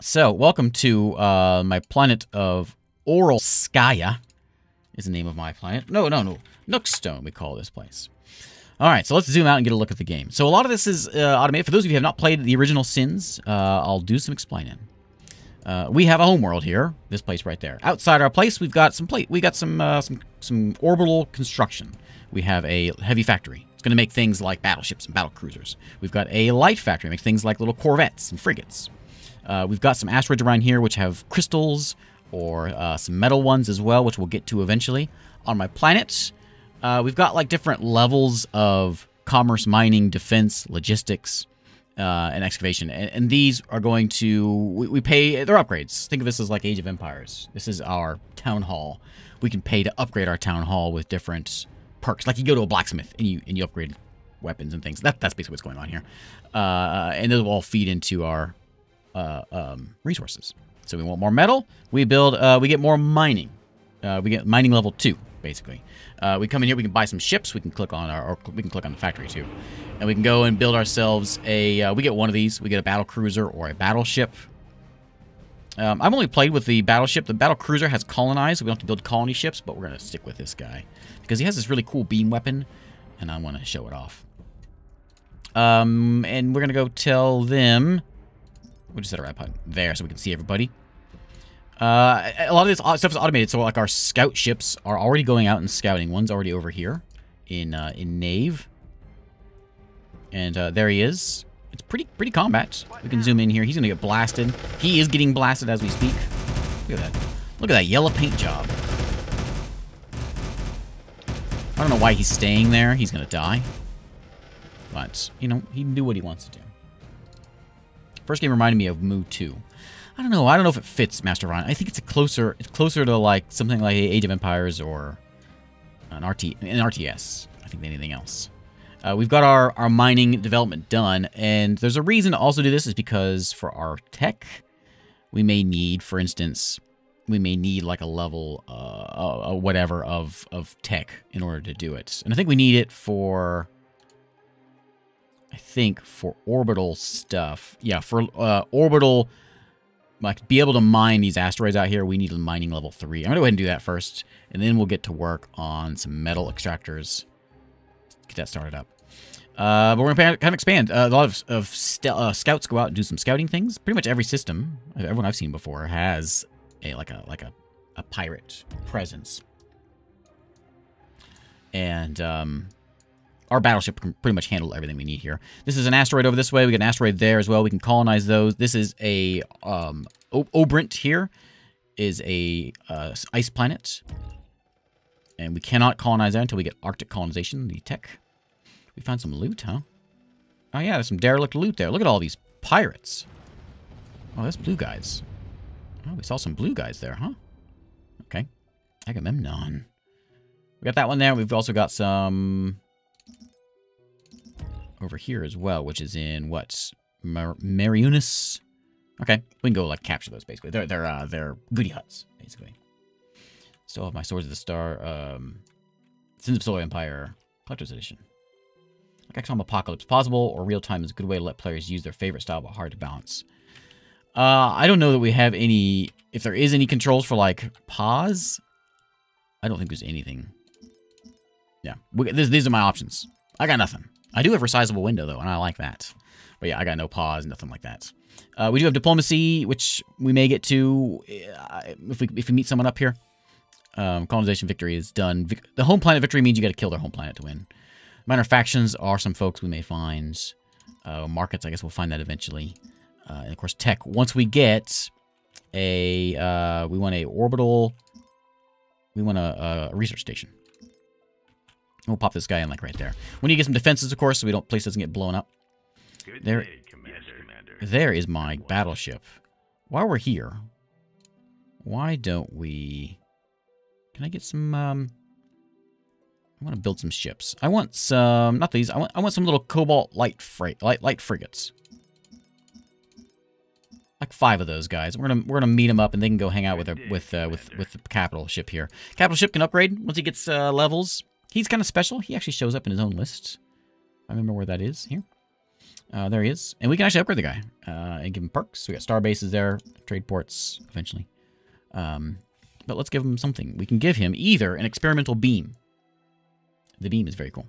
So, welcome to my planet of Oralskaya is the name of my planet. No. Nookstone, we call this place. All right, so let's zoom out and get a look at the game. So a lot of this is automated. For those of you who have not played the original Sins, I'll do some explaining. We have a homeworld here. This place right there. Outside our place, we've got some some orbital construction. We have a heavy factory. It's going to make things like battleships and battle cruisers. We've got a light factory. It makes things like little corvettes and frigates. We've got some asteroids around here which have crystals or some metal ones as well, which we'll get to eventually. On my planet, we've got like different levels of commerce, mining, defense, logistics, and excavation. And these are going to, we pay, they're upgrades. Think of this as like Age of Empires. This is our town hall. We can pay to upgrade our town hall with different perks. Like you go to a blacksmith and you upgrade weapons and things. That's basically what's going on here. And those will all feed into our resources. So we want more metal. We build. We get more mining. We get mining level 2, basically. We come in here. We can buy some ships. We can click on our. Or we can click on the factory too, and we can go and build ourselves a. We get one of these. We get a battle cruiser or a battleship. I've only played with the battleship. The battle cruiser has colonized. So we don't have to build colony ships, but we're gonna stick with this guy because he has this really cool beam weapon, and I want to show it off. And we're gonna go tell them. We'll just set our iPod there so we can see everybody. A lot of this stuff is automated, so like our scout ships are already going out and scouting. One's already over here in Nave. And there he is. It's pretty combat. We can zoom in here. He's going to get blasted. He is getting blasted as we speak. Look at that. Look at that yellow paint job. I don't know why he's staying there. He's going to die. But, you know, he can do what he wants to do. First game reminded me of Moo 2. I don't know if it fits Master of Orion. I think it's closer to like something like Age of Empires or an RTS. I think than anything else. We've got our mining development done, and there's a reason to also do this is because for our tech, we may need, for instance, like a level whatever of tech in order to do it. And I think we need it for. I think for orbital stuff, yeah, for orbital, like be able to mine these asteroids out here, we need a mining level 3. I'm gonna go ahead and do that first, and then we'll get to work on some metal extractors. Get that started up. But we're gonna kind of expand. A lot of scouts go out and do some scouting things. Pretty much every system, everyone I've seen before has a like a pirate presence, and Our battleship can pretty much handle everything we need here. This is an asteroid over this way. We got an asteroid there as well. We can colonize those. This is a Obrint here is a ice planet. And we cannot colonize that until we get Arctic colonization, the tech. We found some loot, huh? Oh, yeah, there's some derelict loot there. Look at all these pirates. Oh, that's blue guys. Oh, we saw some blue guys there, huh? Okay. Agamemnon. We got that one there. We've also got some... over here as well, which is in what Marionis. Okay, we can go like capture those basically. They're goody huts basically. Still have my Swords of the Star, Sins of a Solar Empire, Collector's Edition. Like Axum Apocalypse, possible or real time is a good way to let players use their favorite style, but hard to balance. I don't know that we have any. If there is any controls for like pause, I don't think there's anything. Yeah, these are my options. I got nothing. I do have resizable window, though, and I like that. But yeah, I got no pause, nothing like that. We do have diplomacy, which we may get to if we meet someone up here. Colonization victory is done. The home planet victory means you got to kill their home planet to win. Minor factions are some folks we may find. Markets, I guess we'll find that eventually. And, of course, tech. Once we get a... we want a orbital... We want a research station. We'll pop this guy in, like, right there. We need to get some defenses, of course, so we don't place doesn't get blown up. Good there, day, Commander. There is my battleship. While we're here, why don't we... Can I get some, I want to build some ships. I want some... Not these. I want some little cobalt light frigates. Like 5 of those guys. We're gonna meet them up, and they can go hang out with the capital ship here. Capital ship can upgrade once he gets levels. He's kind of special. He actually shows up in his own list. I remember where that is here. There he is. And we can actually upgrade the guy and give him perks. We got star bases there, trade ports eventually. But let's give him something. We can give him either an experimental beam. The beam is very cool.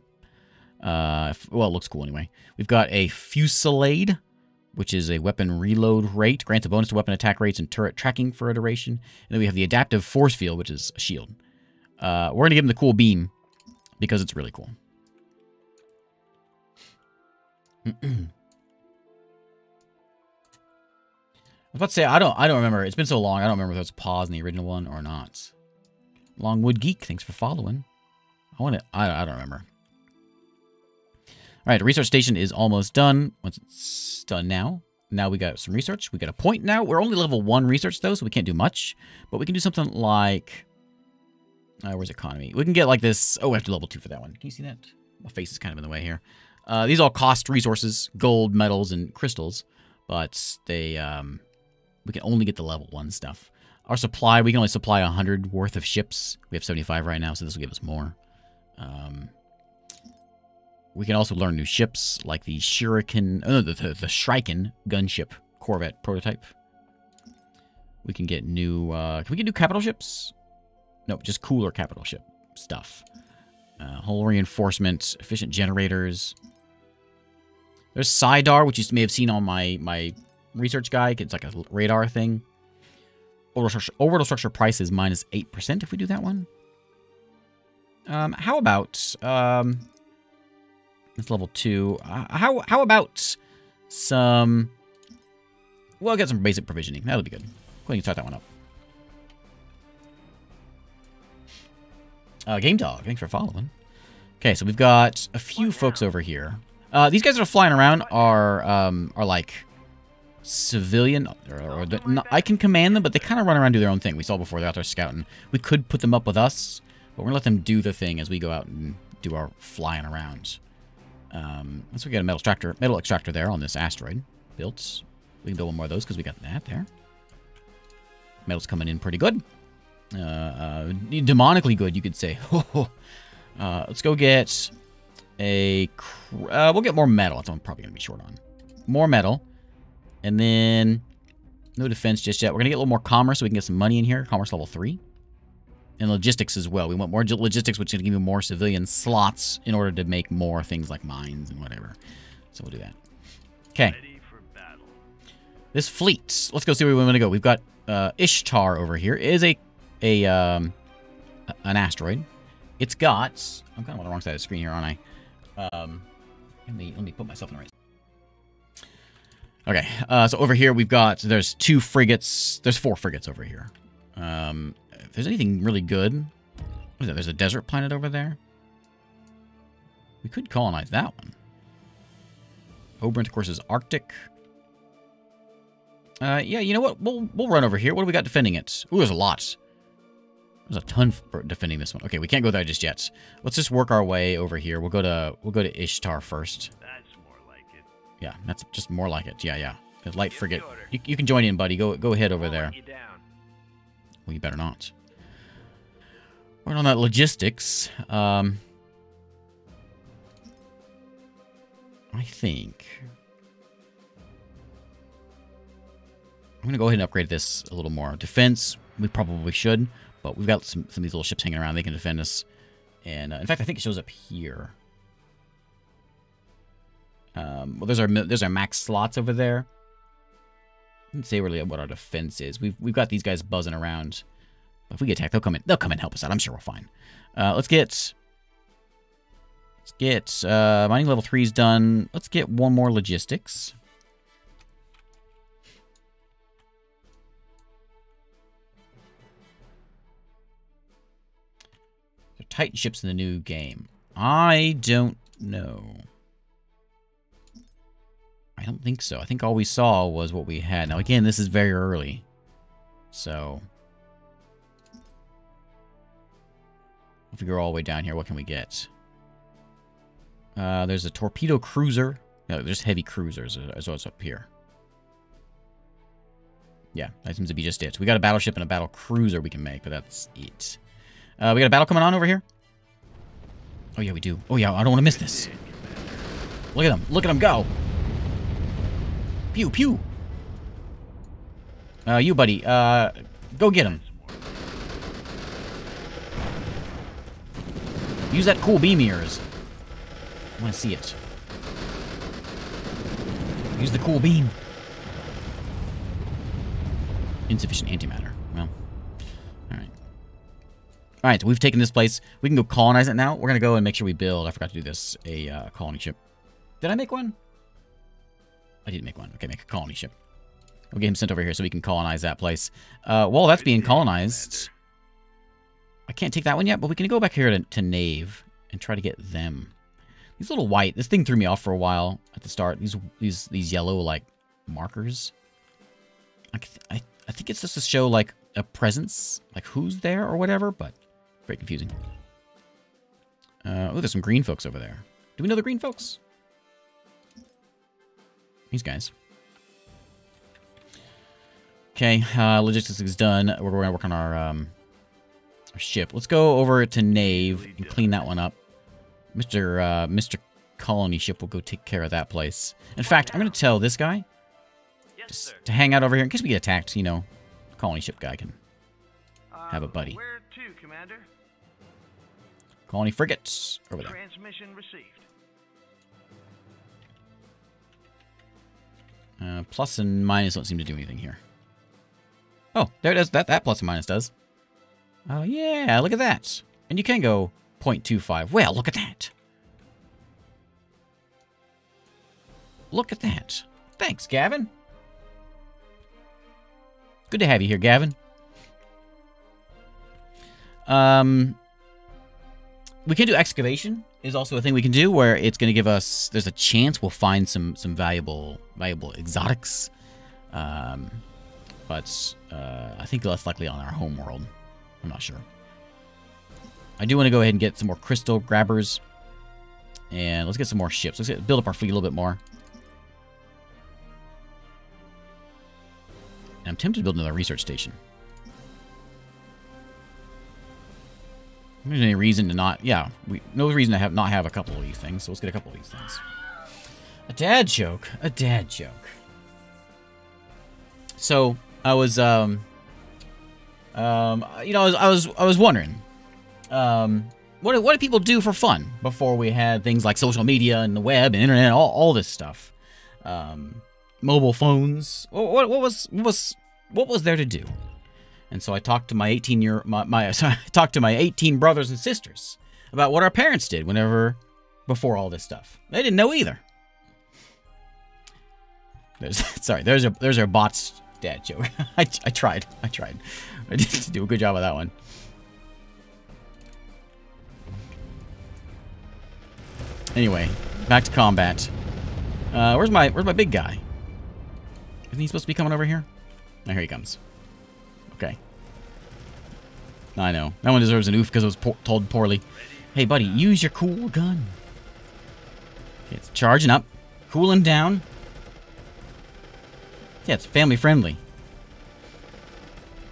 Well, it looks cool anyway. We've got a fusillade, which is a weapon reload rate. Grants a bonus to weapon attack rates and turret tracking for a duration. And then we have the adaptive force field, which is a shield. We're going to give him the cool beam because it's really cool. I was about to say, I don't remember. It's been so long. I don't remember if there was a pause in the original one or not. Longwood Geek, thanks for following. I don't remember. All right, the research station is almost done. Once it's done now we got some research. We got a point now. We're only level 1 research though, so we can't do much. But we can do something like, where's economy? We can get like this. Oh, we have to level 2 for that one. Can you see that? My face is kind of in the way here. These all cost resources, gold, metals, and crystals, but they, we can only get the level 1 stuff. Our supply, we can only supply 100 worth of ships. We have 75 right now, so this will give us more. We can also learn new ships, like the Shuriken, the Shriken gunship corvette prototype. We can get new, can we get new capital ships? No, just cooler capital ship stuff. Hull reinforcements, efficient generators. There's SIDAR, which you may have seen on my research guide. It's like a radar thing. Orbital structure price is minus 8% if we do that one. How about... it's level 2. How about some... Well, get some basic provisioning. That'll be good. Go ahead and start that one up. Game Dog, thanks for following. Okay, so we've got a few folks over here. These guys that are flying around are like... civilian, or no, I can command them, but they kind of run around and do their own thing. We saw before they're out there scouting. We could put them up with us, but we're gonna let them do the thing as we go out and do our flying around. Once we get a metal extractor there on this asteroid built, we can build one more of those because we got that there. Metal's coming in pretty good, demonically good, you could say. Let's go get a. We'll get more metal. That's what I'm probably gonna be short on. More metal. And then, no defense just yet. We're going to get a little more commerce so we can get some money in here. Commerce level 3. And logistics as well. We want more logistics, which is going to give you more civilian slots in order to make more things like mines and whatever. So we'll do that. Okay. This fleet. Let's go see where we want to go. We've got Ishtar over here. It is an asteroid. It's got... I'm kind of on the wrong side of the screen here, aren't I? Let me put myself in the right... Okay, so over here we've got, there's 2 frigates, there's 4 frigates over here. If there's anything really good, what is that, there's a desert planet over there? We could colonize that one. Obrint, of course, is Arctic. Yeah, you know what, we'll run over here. What do we got defending it? Ooh, there's a lot. There's a ton for defending this one. Okay, we can't go there just yet. Let's just work our way over here. We'll go to Ishtar first. Yeah, that's just more like it. Yeah. The light frigate. You can join in, buddy. Go ahead over there. Well, you better not. We're on that logistics. I think I'm gonna go ahead and upgrade this a little more. Defense, we probably should, but we've got some of these little ships hanging around. They can defend us. And in fact, I think it shows up here. Well, there's our max slots over there. Didn't say really what our defense is. We've got these guys buzzing around. But if we get attacked, they'll come and help us out. I'm sure we're fine. Let's get mining level 3's done. Let's get one more logistics. They're Titan ships in the new game. I don't know. I don't think so. I think all we saw was what we had. Now, again, this is very early. So... if we go all the way down here, what can we get? There's a torpedo cruiser. No, there's heavy cruisers as well as up here. Yeah, that seems to be just it. So we got a battleship and a battle cruiser we can make, but that's it. We got a battle coming on over here? Oh, yeah, we do. Oh, yeah, I don't want to miss this. Look at them. Look at them go. Pew, pew. You, buddy. Go get him. Use that cool beam ears. I want to see it. Use the cool beam. Insufficient antimatter. Well, alright. Alright, so we've taken this place. We can go colonize it now. We're going to go and make sure we build. I forgot to do this. A colony ship. Did I make one? I didn't make one. Okay, make a colony ship. We'll get him sent over here so we can colonize that place. While that's being colonized, I can't take that one yet, but we can go back here to Nave and try to get them. These little white, this thing threw me off for a while at the start. These yellow, like, markers. I think it's just to show, like, a presence, like who's there or whatever, but very confusing. Oh, there's some green folks over there. Do we know the green folks? These guys. Okay, logistics is done. We're going to work on our ship. Let's go over to Nave and clean that one up. Mr. Colony Ship will go take care of that place. In fact, I'm going to tell this guy to hang out over here in case we get attacked. You know, Colony Ship guy can have a buddy. Where to, Commander? Colony frigates over there. Transmission received. Plus and minus don't seem to do anything here. Oh, there it is. That plus and minus does. Oh, yeah. Look at that. And you can go 0.25. Well, look at that. Look at that. Thanks, Gavin. Good to have you here, Gavin. We can do excavation. Is also a thing we can do where it's going to give us... There's a chance we'll find some valuable exotics. But I think less likely on our home world. I'm not sure. I do want to go ahead and get some more crystal grabbers. And let's get some more ships. Let's build up our fleet a little bit more. And I'm tempted to build another research station. There's any reason to not... Yeah, no reason to not have a couple of these things, so let's get a couple of these things. A dad joke. A dad joke. So, I was, you know, I was wondering, what do people do for fun before we had things like social media and the web and internet, all this stuff, mobile phones. What was there to do? And so I talked to my 18 brothers and sisters about what our parents did before all this stuff. They didn't know either. There's our bot's dad joke. I tried. I didn't do a good job of that one. Anyway, back to combat. Where's my big guy? Isn't he supposed to be coming over here? Oh, here he comes. Okay. I know. That one deserves an oof because it was told poorly. Hey, buddy, use your cool gun. Okay, it's charging up. Cooling down. Yeah, it's family friendly.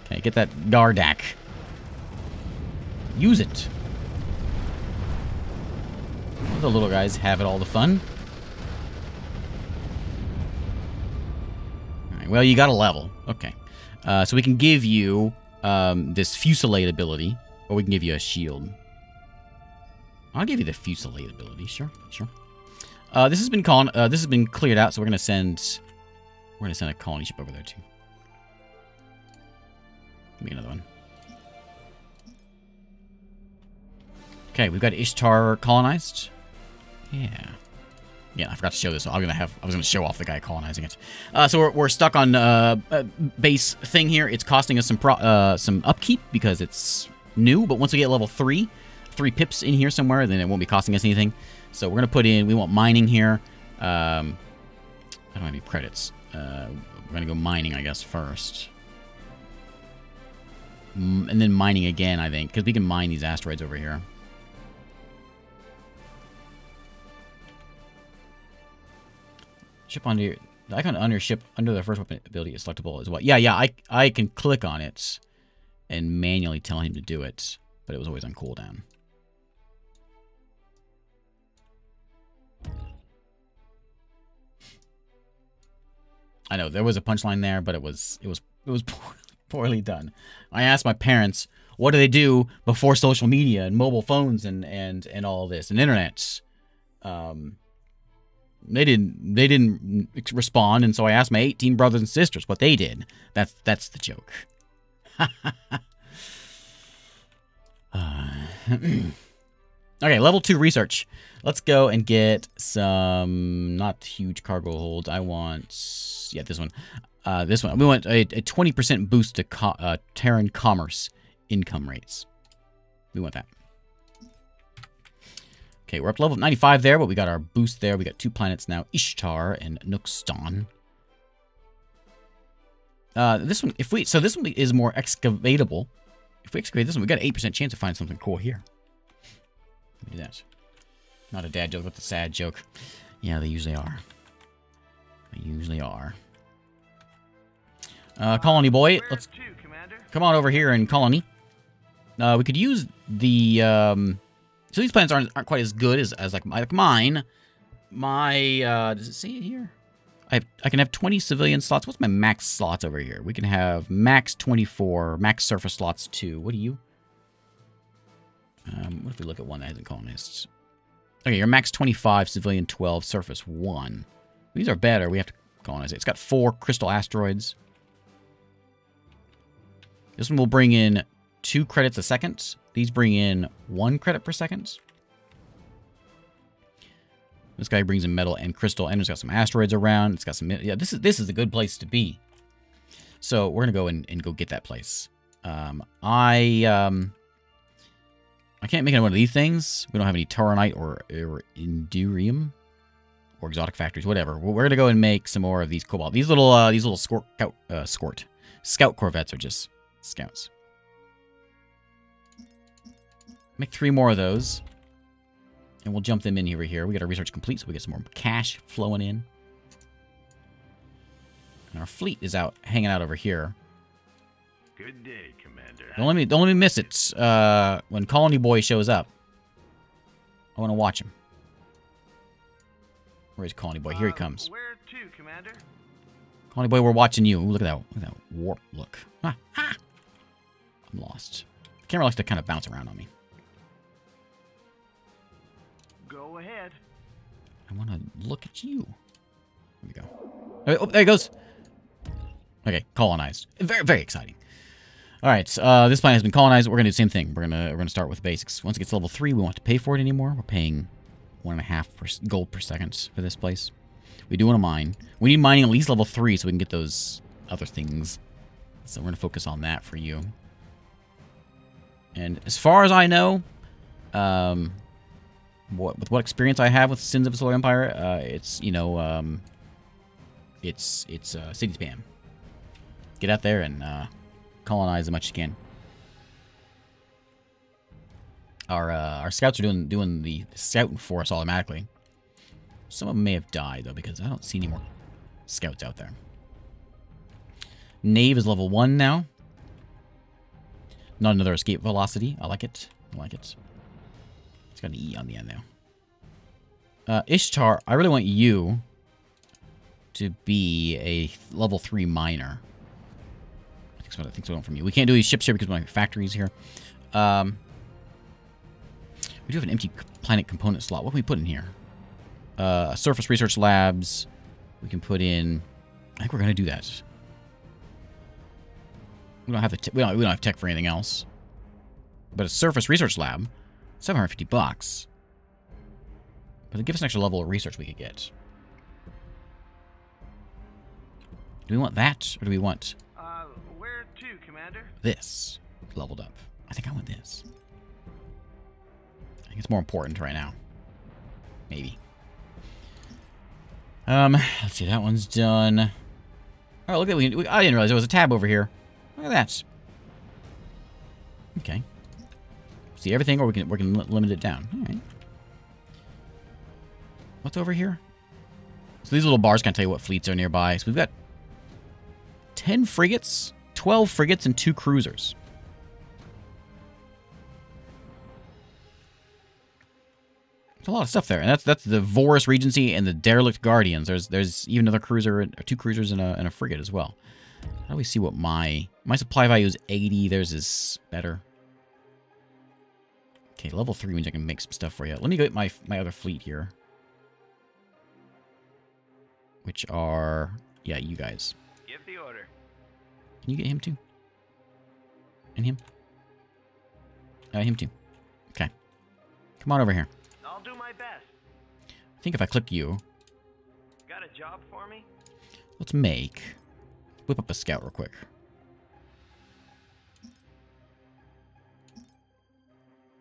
Okay, get that Gardak. Use it. The little guys have it all the fun. All right, well, you got a level. Okay. So we can give you this Fusillade ability, or we can give you a shield. I'll give you the Fusillade ability, sure. This has been cleared out, so we're gonna send a colony ship over there too. Give me another one. Okay, we've got Ishtar colonized. Yeah. Yeah, I forgot to show this. I was gonna show off the guy colonizing it. So we're stuck on a base thing here. It's costing us some upkeep because it's new. But once we get level 3 pips in here somewhere, then it won't be costing us anything. So we're gonna put in. We want mining here. I don't have any credits. We're gonna go mining, I guess, first, and then mining again. I think because we can mine these asteroids over here. Ship under your, the icon on your ship under the first weapon ability is selectable as well. Yeah, I can click on it and manually tell him to do it, but it was always on cooldown. I know there was a punchline there, but it was poorly done. I asked my parents, what do they do before social media and mobile phones and all this and internets? They didn't respond, and so I asked my 18 brothers and sisters what they did. That's the joke. Okay, level 2 research. Let's go and get some not huge cargo holds. I want, yeah, this one. This one. We want a 20% boost to Terran commerce income rates. We want that. Okay, we're up to level 95 there, but we got our boost there. We got 2 planets now, Ishtar and Nookstone. This one, if we, so this one is more excavatable. If we excavate this one, we got an 8% chance to find something cool here. Let me do that. Not a dad joke, but a sad joke. Yeah, they usually are. They usually are. Colony boy, let's come on over here in colony. We could use the, so these planets aren't quite as good as like mine. My, does it say it here? I can have 20 civilian slots. What's my max slots over here? We can have max 24, max surface slots 2. What do you? What if we look at one that hasn't colonists? Okay, you're max 25, civilian 12, surface 1. These are better. We have to colonize it. It's got 4 crystal asteroids. This one will bring in 2 credits a second. These bring in 1 credit per second. This guy brings in metal and crystal, and it's got some asteroids around. It's got some... Yeah, this is a good place to be. So we're going to go and go get that place. I can't make any one of these things. We don't have any Taranite or Endurium or exotic factories, whatever. We're going to go and make some more of these cobalt. These little scout corvettes are just scouts. Make 3 more of those, and we'll jump them in over here. We got our research complete, so we get some more cash flowing in. And our fleet is out hanging out over here. Good day, Commander. Don't let me miss it. When Colony Boy shows up, I want to watch him. Where's Colony Boy? Here he comes. Where to, Commander? Colony Boy, we're watching you. Ooh, look at that warp look. Ah, ah. I'm lost. The camera likes to kind of bounce around on me. Go ahead. I want to look at you. There we go. Oh, there he goes. Okay, colonized. Very, very exciting. All right, this planet has been colonized. We're gonna do the same thing. We're gonna start with basics. Once it gets to level 3, we won't have to pay for it anymore. We're paying 1.5 gold per second for this place. We do want to mine. We need mining at least level 3 so we can get those other things. So we're gonna focus on that for you. And as far as I know, with what experience I have with Sins of a Solar Empire, it's it's city spam. Get out there and colonize as much as you can. Our scouts are doing the scouting for us automatically. Some of them may have died though, because I don't see any more scouts out there. Nave is level 1 now. Not another escape velocity. I like it. I like it. It's got an E on the end now. Ishtar, I really want you to be a level 3 miner. I think so from you. We can't do these ships here because my factory's here. We do have an empty planet component slot. What can we put in here? Surface research labs. We can put in. I think we're gonna do that. We don't have the. We don't have tech for anything else. But a surface research lab, $750. But it'll give us an extra level of research we could get. Do we want that, or do we want? This leveled up. I think I want this. I think it's more important right now. Maybe. Let's see. That one's done. Oh, look at we. I didn't realize there was a tab over here. Look at that. Okay. See everything, or we can limit it down. All right. What's over here? So these little bars can tell you what fleets are nearby. So we've got 10 frigates. 12 frigates and 2 cruisers. There's a lot of stuff there, and that's the Vorus Regency and the Derelict Guardians. There's even another cruiser, or two cruisers, and a frigate as well. How do we see what my supply value is? 80. Theirs is better. Okay, level 3 means I can make some stuff for you. Let me go get my other fleet here, which are you guys. Give the order. Can you get him too? And him. Him too. Okay. Come on over here. I'll do my best. I think if I click you. Got a job for me? Let's whip up a scout real quick.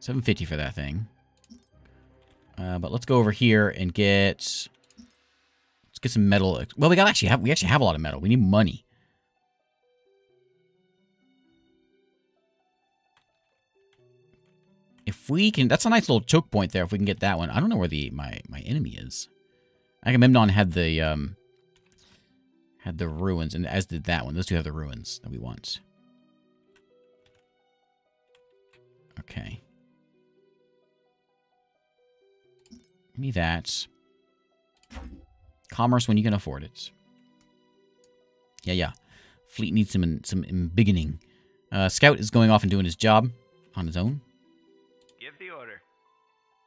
$750 for that thing. But let's go over here and get. Let's get some metal. Well, we actually have a lot of metal. We need money. If we can, that's a nice little choke point there. If we can get that one, I don't know where my enemy is. Agamemnon had the ruins, and as did that one. Those two have the ruins that we want. Okay, give me that. Commerce when you can afford it. Yeah. Fleet needs some embiggening. Scout is going off and doing his job on his own.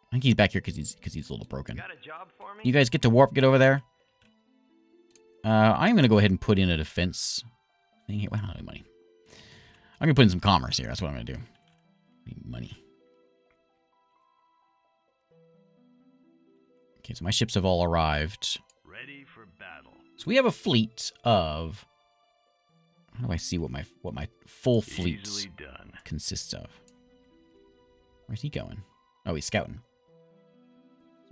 I think he's back here because he's a little broken. Got a job for me? You guys get to warp, get over there. I'm going to go ahead and put in a defense thing here. Well, I don't have any money. I'm going to put in some commerce here. That's what I'm going to do. I need money. Okay, so my ships have all arrived. Ready for battle. So we have a fleet of... How do I see what my full fleet consists of? Where's he going? Oh, he's scouting.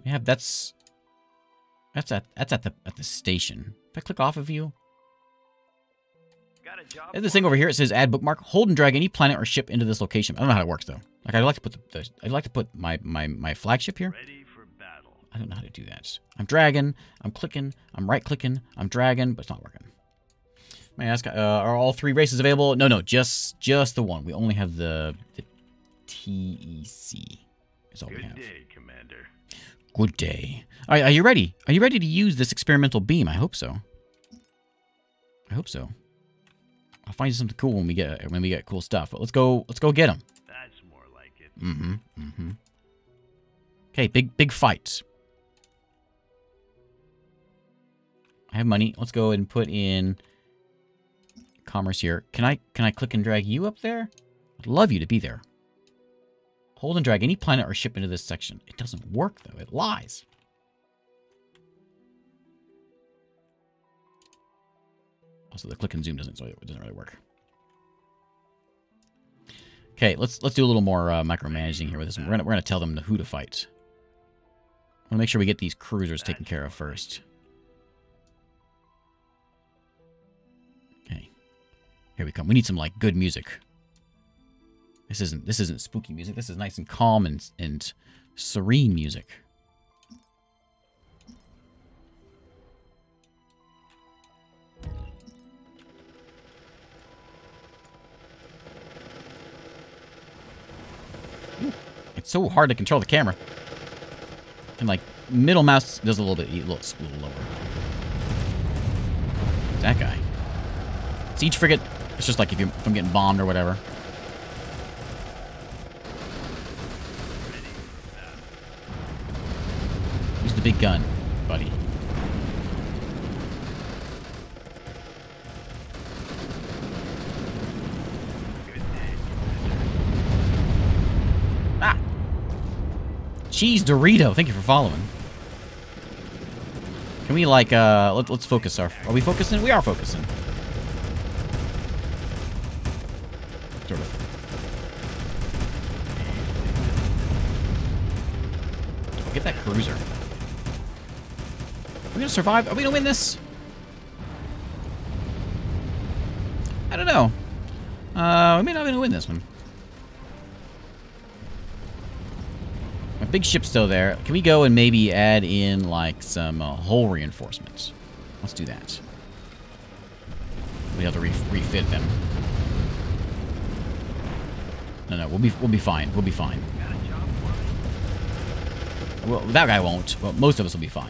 We have that's at the station. If I click off of you, there's this thing over here. It says add bookmark. Hold and drag any planet or ship into this location. I don't know how it works though. Like I'd like to put my flagship here. Ready for battle. I don't know how to do that. I'm dragging. I'm clicking. I'm right clicking. I'm dragging, but it's not working. May I ask? Are all three races available? No, just the one. We only have the TEC. Is all we have. Good day, Commander. Good day. All right, are you ready? Are you ready to use this experimental beam? I hope so. I hope so. I'll find you something cool when we get cool stuff. But let's go get him. That's more like it. Mm-hmm. Okay, big fight. I have money. Let's go and put in commerce here. Can I click and drag you up there? I'd love you to be there. Hold and drag any planet or ship into this section. It doesn't work, though. It lies. Also, the click and zoom doesn't really work. Okay, let's do a little more micromanaging here with this one. We're gonna tell them who to fight. I want to make sure we get these cruisers taken care of first. Okay, here we come. We need some like good music. This isn't spooky music. This is nice and calm and serene music. Ooh, it's so hard to control the camera. And like middle mouse does a little lower. It's that guy. It's each frigate. It's just like if I'm getting bombed or whatever. Big gun, buddy. Ah! Cheese Dorito, thank you for following. Can we like, let's focus our, are we focusing? We are focusing. Sort of. Get that cruiser. Are we gonna survive? Are we gonna win this? I don't know. We may not be gonna win this one. My big ship's still there. Can we go and maybe add in like some hull reinforcements? Let's do that. We'll have to refit them. No, we'll be fine. Well, that guy won't, but most of us will be fine.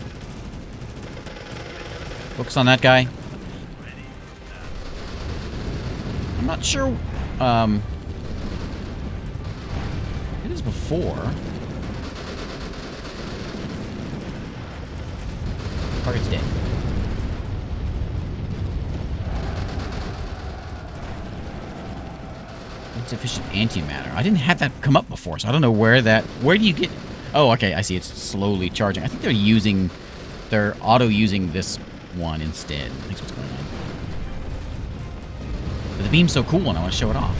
Focus on that guy. I'm not sure. It is before. Target's dead. Insufficient antimatter. I didn't have that come up before, so I don't know where that... Where do you get... Oh, okay, I see. It's slowly charging. I think they're using... They're auto-using this one instead. I think that's what's going on. But the beam's so cool, and I want to show it off.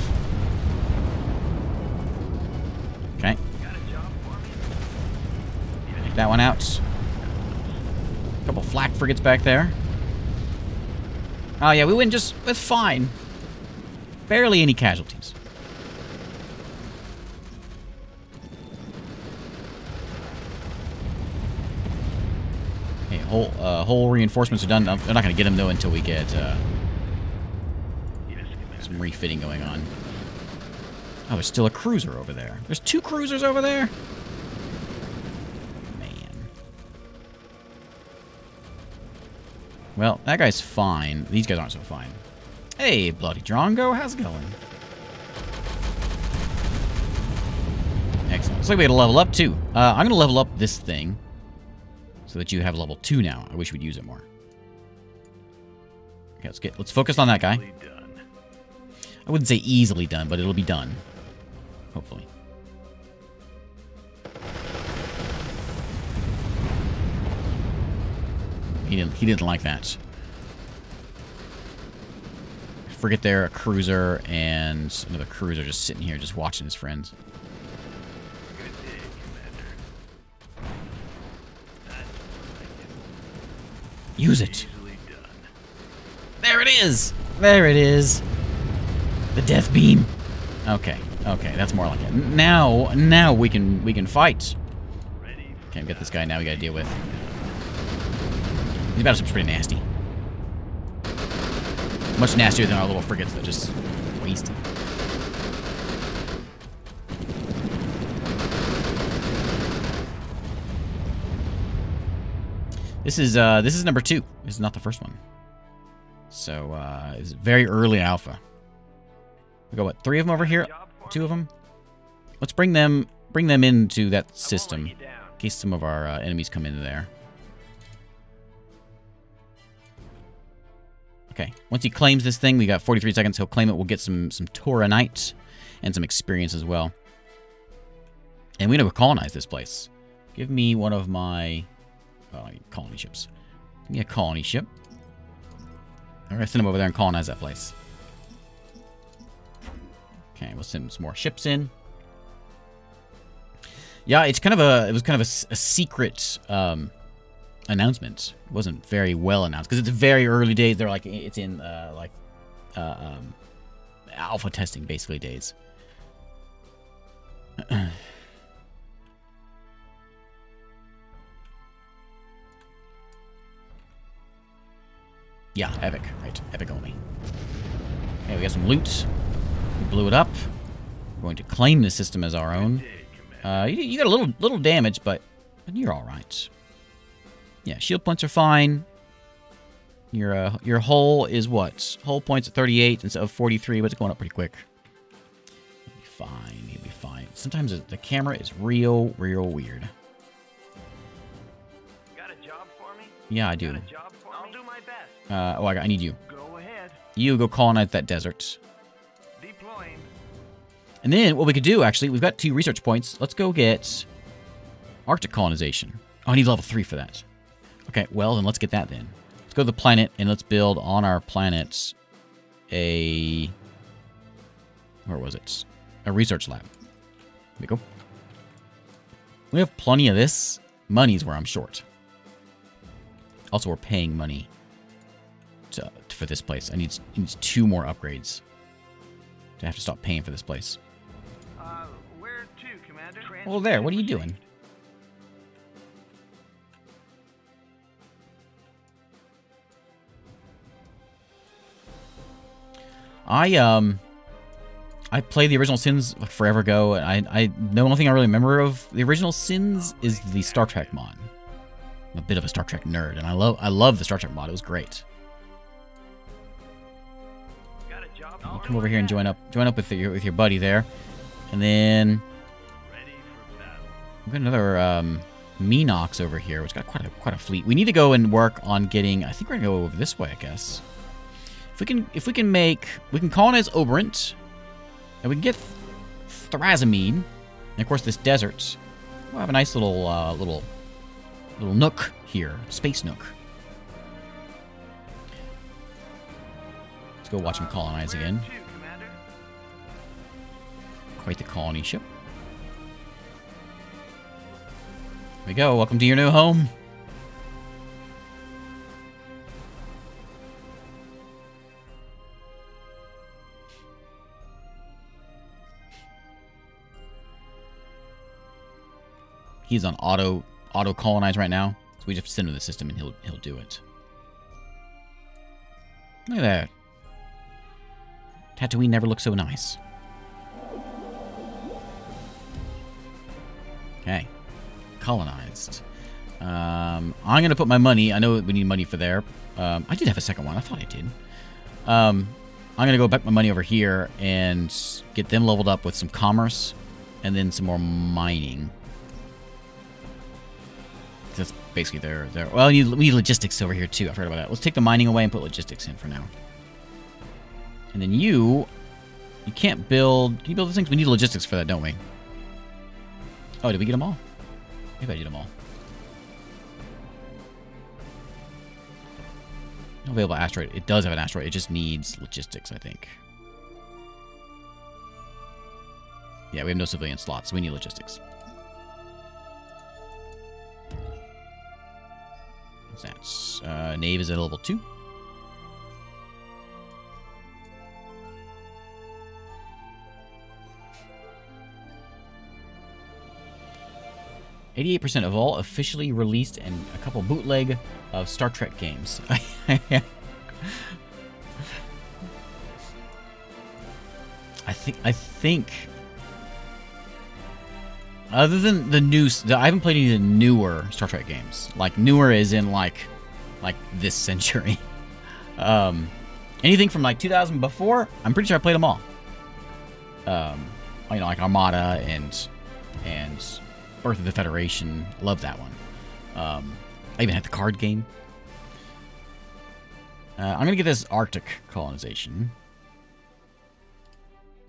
Okay. Take that one out. A couple flak frigates back there. Oh, yeah, we win just... It's fine. Barely any casualties. Okay, whole reinforcements are done. They're not going to get them, though, until we get some refitting going on. Oh, there's still a cruiser over there. There's two cruisers over there? Man. Well, that guy's fine. These guys aren't so fine. Hey, bloody Drongo, how's it going? Excellent. Looks like we had to level up, too. I'm going to level up this thing so that you have level 2 now. I wish we'd use it more. Okay, let's focus on that guy. I wouldn't say easily done, but it'll be done. Hopefully. He didn't like that. Frigate there, a cruiser, and another cruiser just sitting here, just watching his friends. Good day, Commander. Use it. There it is. There it is. The death beam. Okay. Okay, that's more like it. Now we can fight. Can't get this guy now. We gotta deal with. These battleships are pretty nasty. Much nastier than our little frigates that just waste. This is number 2. This is not the first one. So it's very early alpha. We got what, 3 of them over here? 2 of them? Let's bring them into that system in case some of our enemies come into there. Okay, once he claims this thing, we got 43 seconds, he'll claim it, we'll get some Taranite and some experience as well. And we're gonna colonize this place. Give me one of my colony ships. Give me a colony ship. I'm gonna send him over there and colonize that place. Okay, we'll send some more ships in. Yeah, it's kind of a secret announcement. It wasn't very well announced because it's very early days. They're like it's in alpha testing basically days. Yeah, epic, right? Epic only. Okay, we got some loot. We blew it up. We're going to claim this system as our own. You got a little damage, but you're all right. Yeah, shield points are fine. Your hull is what? Hull points at 38 instead of 43, but it's going up pretty quick. You'll be fine, you'll be fine. Sometimes the camera is real weird. Got a job for me? Yeah, I do. Got a job for me? I'll do my best. I need you. Go ahead. You go colonize that desert. Deploying. And then what we could do, actually, we've got 2 research points. Let's go get Arctic colonization. Oh, I need level 3 for that. Okay, well, then let's get that then. Let's go to the planet, and let's build on our planets a... Where was it? A research lab. Here we go. We have plenty of this. Money's where I'm short. Also, we're paying money for this place. I need 2 more upgrades to have to stop paying for this place. Where to, Commander? Oh, there. What are you doing? I played the original Sins forever ago, and the only thing I really remember of the original Sins is the Star Trek mod. I'm a bit of a Star Trek nerd, and I love the Star Trek mod. It was great. I'll come over here and join up with your buddy there, and then we've got another Minox over here, which got quite a fleet. We need to go and work on getting. I think we're gonna go over this way, I guess. If we can colonize Obrint, and we can get Thrasamine, and of course this desert. We'll have a nice little little nook here, space nook. Let's go watch them colonize again. Quite the colony ship. There we go. Welcome to your new home. He's on auto colonize right now, so we just send him to the system and he'll do it. Look at that. Tatooine never looks so nice. Okay. Colonized. I'm going to put my money. I know we need money for there. I did have a second one. I thought I did. I'm going to go back my money over here and get them leveled up with some commerce and then some more mining. That's basically their... Well, we need logistics over here, too. I forgot about that. Let's take the mining away and put logistics in for now. And then you can't build... Can you build those things? We need logistics for that, don't we? Oh, did we get them all? Maybe I did them all. No available asteroid. It does have an asteroid. It just needs logistics, I think. Yeah, we have no civilian slots, so we need logistics. That's Nave is at level 2. Eighty-eight % of all officially released and a couple bootleg of Star Trek games. I think. Other than the new... I haven't played any of the newer Star Trek games. Like, newer is in, like this century. Anything from, like, 2000 before, I'm pretty sure I played them all. You know, like Armada and Birth of the Federation. Love that one. I even had the card game. I'm going to get this Arctic colonization.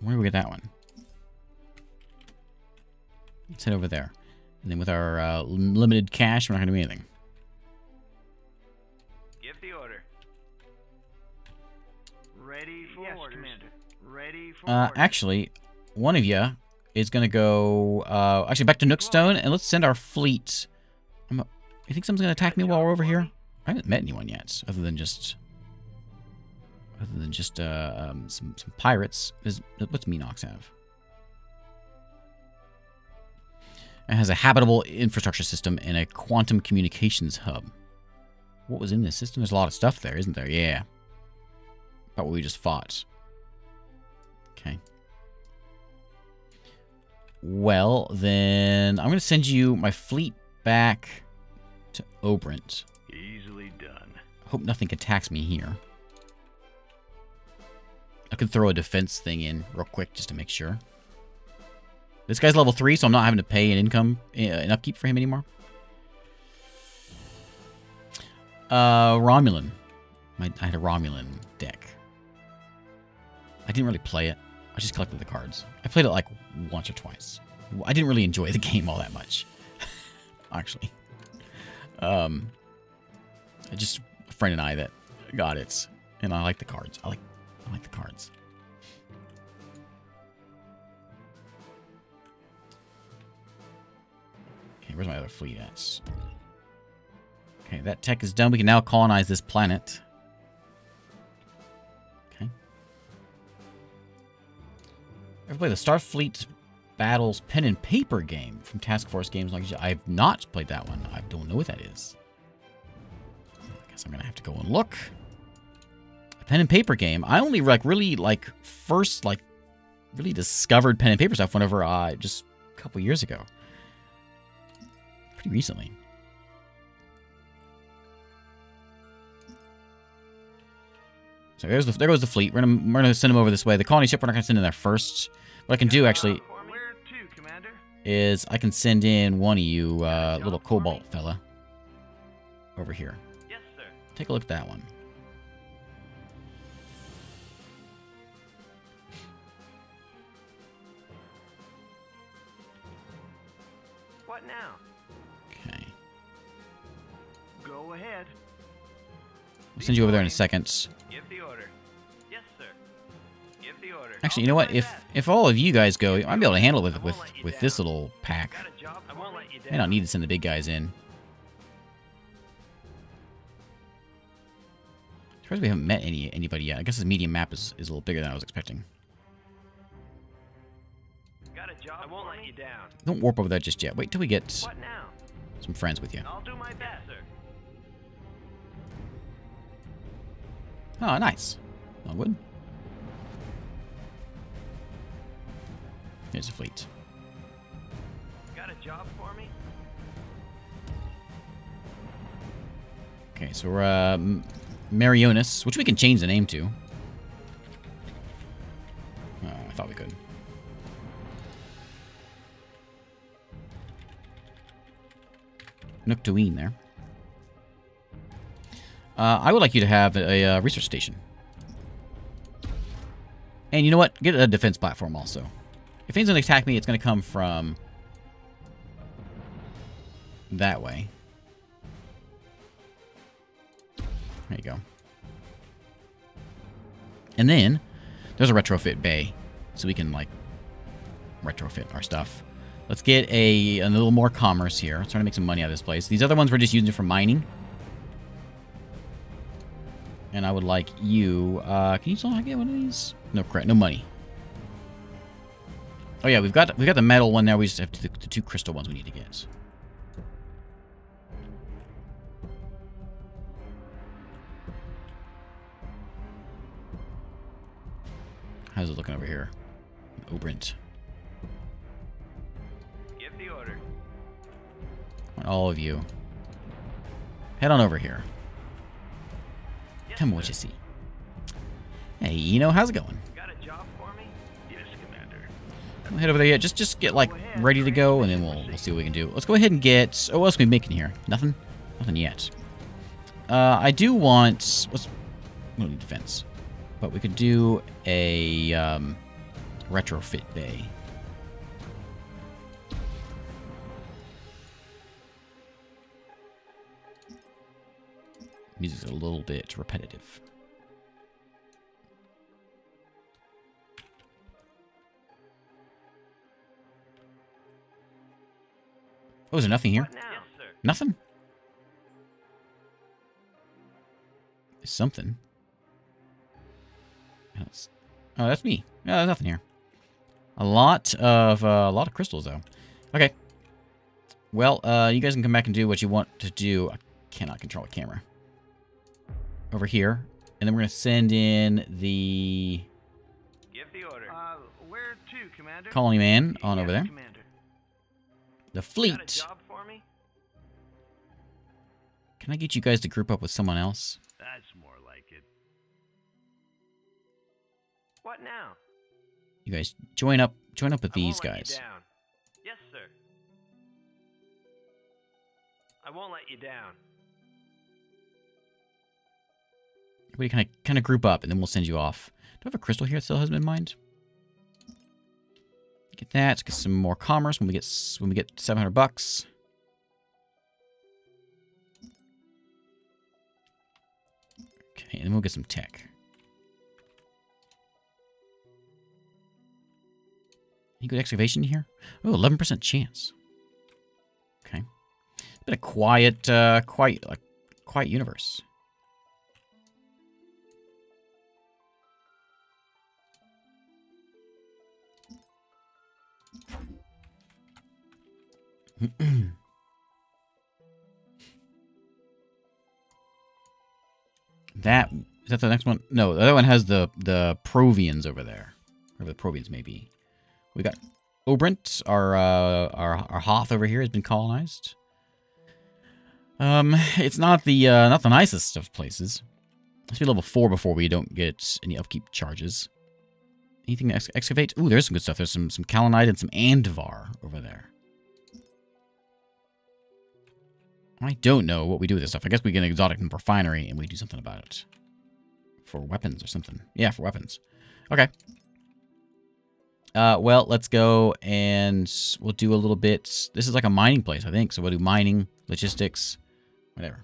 Where do we get that one? Let's head over there. And then with our limited cash, we're not going to do anything. Give the order. Ready for orders. Commander. Ready for orders. Actually, one of you is going to go actually back to Nookstone, and let's send our fleet. You think someone's going to attack me while we're over here? I haven't met anyone yet, other than just some pirates. What's Minox have? It has a habitable infrastructure system and a quantum communications hub. What was in this system? There's a lot of stuff there, isn't there? Yeah. About what we just fought. Okay. Well, then I'm going to send you my fleet back to Obrint. Easily done. Hope nothing attacks me here. I could throw a defense thing in real quick just to make sure. This guy's level 3, so I'm not having to pay an upkeep for him anymore. Romulan. I had a Romulan deck. I didn't really play it. I just collected the cards. I played it like once or twice. I didn't really enjoy the game all that much, actually. Just a friend and I that got it, and I like the cards. I like the cards. Where's my other fleet at? Okay, that tech is done. We can now colonize this planet. Okay. Ever play the Starfleet Battles pen and paper game from Task Force Games? I've not played that one. I don't know what that is. I guess I'm gonna have to go and look. A pen and paper game. I only like really like first like really discovered pen and paper stuff whenever just a couple years ago. Pretty recently. So there goes the fleet. We're gonna send them over this way. The colony ship we're not gonna send in there first. What I can do actually is I can send in one of you little cobalt fella over here. Yes, sir. Take a look at that one. What now? Okay. Go ahead. I'll send you over there in a second. Give the order. Yes, sir. Give the order. Actually, you know what? If all of you guys go, I'll be able to handle it with this little pack. I don't need to send the big guys in. I suppose we haven't met anybody yet. I guess this medium map is a little bigger than I was expecting. Got a job. I won't let you down. Don't warp over that just yet. Wait till we get some friends with you. I'll do my best, sir. Oh, nice. Longwood. Here's a fleet. Got a job for me? Okay, so we're Marionis, which we can change the name to. Oh, I thought we could. Nooktween there. I would like you to have a research station. And you know what? Get a defense platform also. If anyone's going to attack me, it's going to come from that way. There you go. And then there's a retrofit bay. So we can, like, retrofit our stuff. Let's get a little more commerce here. Let's try to make some money out of this place. These other ones we're just using for mining. And I would like you, can you still get one of these? No, crap, no money. Oh yeah, we've got the metal one there. We just have the two crystal ones we need to get. How's it looking over here? Obrint. Give the order. I want all of you. Head on over here. Tell me what you see. Hey, Eno, how's it going? Got a job for me? Yes, Commander. Don't head over there yet. Just get like ready to go, and then we'll see what we can do. Let's go ahead and get. Oh, what else can we make in here? Nothing. Nothing yet. I do want. We don't need defense, but we could do a retrofit bay. Music's a little bit repetitive. Oh, is there nothing here? Yes, sir. Nothing? There's something. Oh, that's me. No, there's nothing here. A lot of crystals, though. Okay. Well, you guys can come back and do what you want to do. I cannot control the camera. Over here, and then we're gonna send in the. Give the order. Where to, Commander? Colony man on over there. Commander. The fleet. Got a job for me? Can I get you guys to group up with someone else? That's more like it. What now? You guys join up with these guys. Yes, sir. I won't let you down. We kind of group up, and then we'll send you off. Do I have a crystal here that still hasn't been mined? Get that. Let's get some more commerce when we get 700 bucks. Okay, and then we'll get some tech. Any good excavation here? Oh, 11% chance. Okay, it's been a quiet universe. That is that the next one? No, the other one has the Provians over there. Or the Provians, maybe. We got Obrint. Our Hoth over here has been colonized. It's not the nicest of places. Let's be level 4 before we don't get any upkeep charges. Anything to excavate? Ooh, there's some good stuff. There's some Kalanite and some Andivar over there. I don't know what we do with this stuff. I guess we get an exotic from refinery and we do something about it. For weapons or something. Yeah, for weapons. Okay. Well, let's go and we'll do a little bit. This is like a mining place, I think. So we'll do mining, logistics, whatever.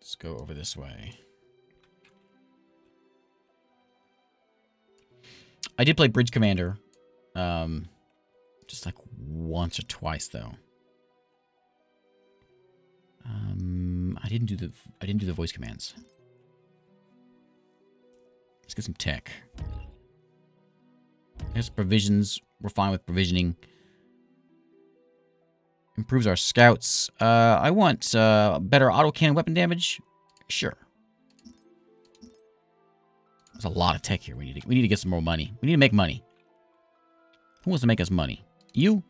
Let's go over this way. I did play Bridge Commander. Just like once or twice though. I didn't do the voice commands. Let's get some tech. There's provisions. We're fine with provisioning. Improves our scouts. I want better auto cannon weapon damage. Sure. There's a lot of tech here. We need to get some more money. We need to make money. Who wants to make us money? You?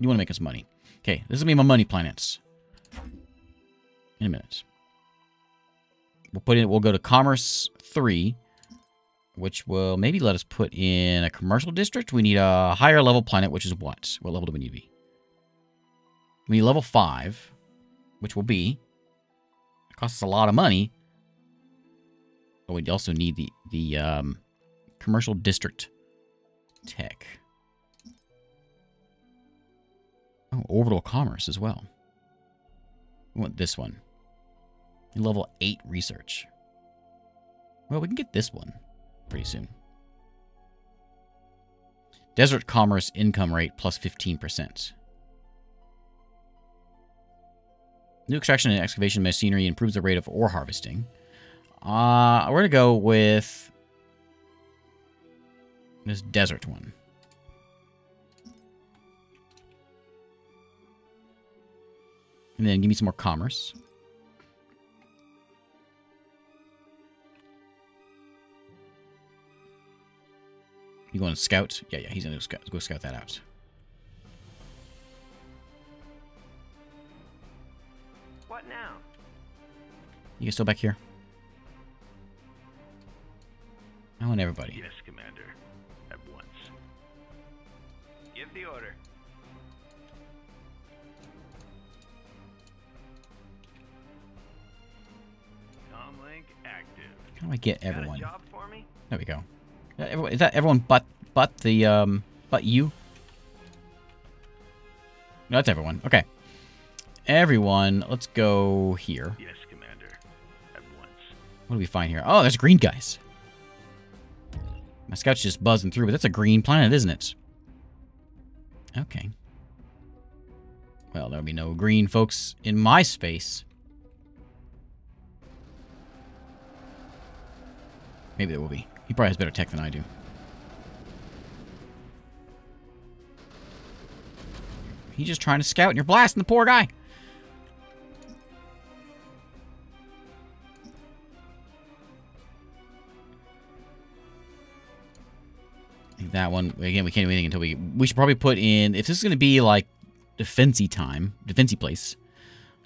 You want to make us money? Okay, this is gonna be my money planets. In a minute. We'll go to Commerce 3, which will maybe let us put in a commercial district. We need a higher level planet, which is what? What level do we need to be? We need level 5, which will be... It costs us a lot of money. But we also need the commercial district tech. Oh, orbital commerce as well. We want this one. Level 8 research. Well, we can get this one pretty soon. Desert commerce income rate plus 15%. New extraction and excavation machinery improves the rate of ore harvesting. We're going to go with this desert one. And then give me some more commerce. You going to scout? Yeah, he's going to go scout that out. What now? You guys still back here? I want everybody. Yes, Commander. At once. Give the order. Active. How do I get everyone? Got a job for me? There we go. Is that everyone but you? No, that's everyone. Okay. Everyone, let's go here. Yes, Commander. At once. What do we find here? Oh, there's green guys. My scout's just buzzing through, but that's a green planet, isn't it? Okay. Well, there'll be no green folks in my space. Maybe there will be. He probably has better tech than I do. He's just trying to scout and you're blasting the poor guy. That one, again, we can't do anything until we should probably put in, if this is going to be like defense-y time, defense-y place,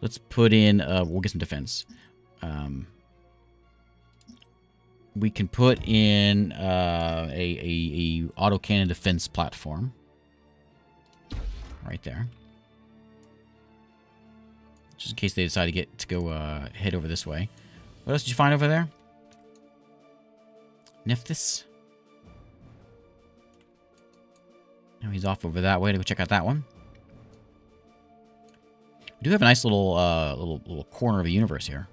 let's put in, we'll get some defense. We can put in a autocannon defense platform. Right there. Just in case they decide to go head over this way. What else did you find over there? Nephthys. Now he's off over that way to go check out that one. We do have a nice little little corner of the universe here.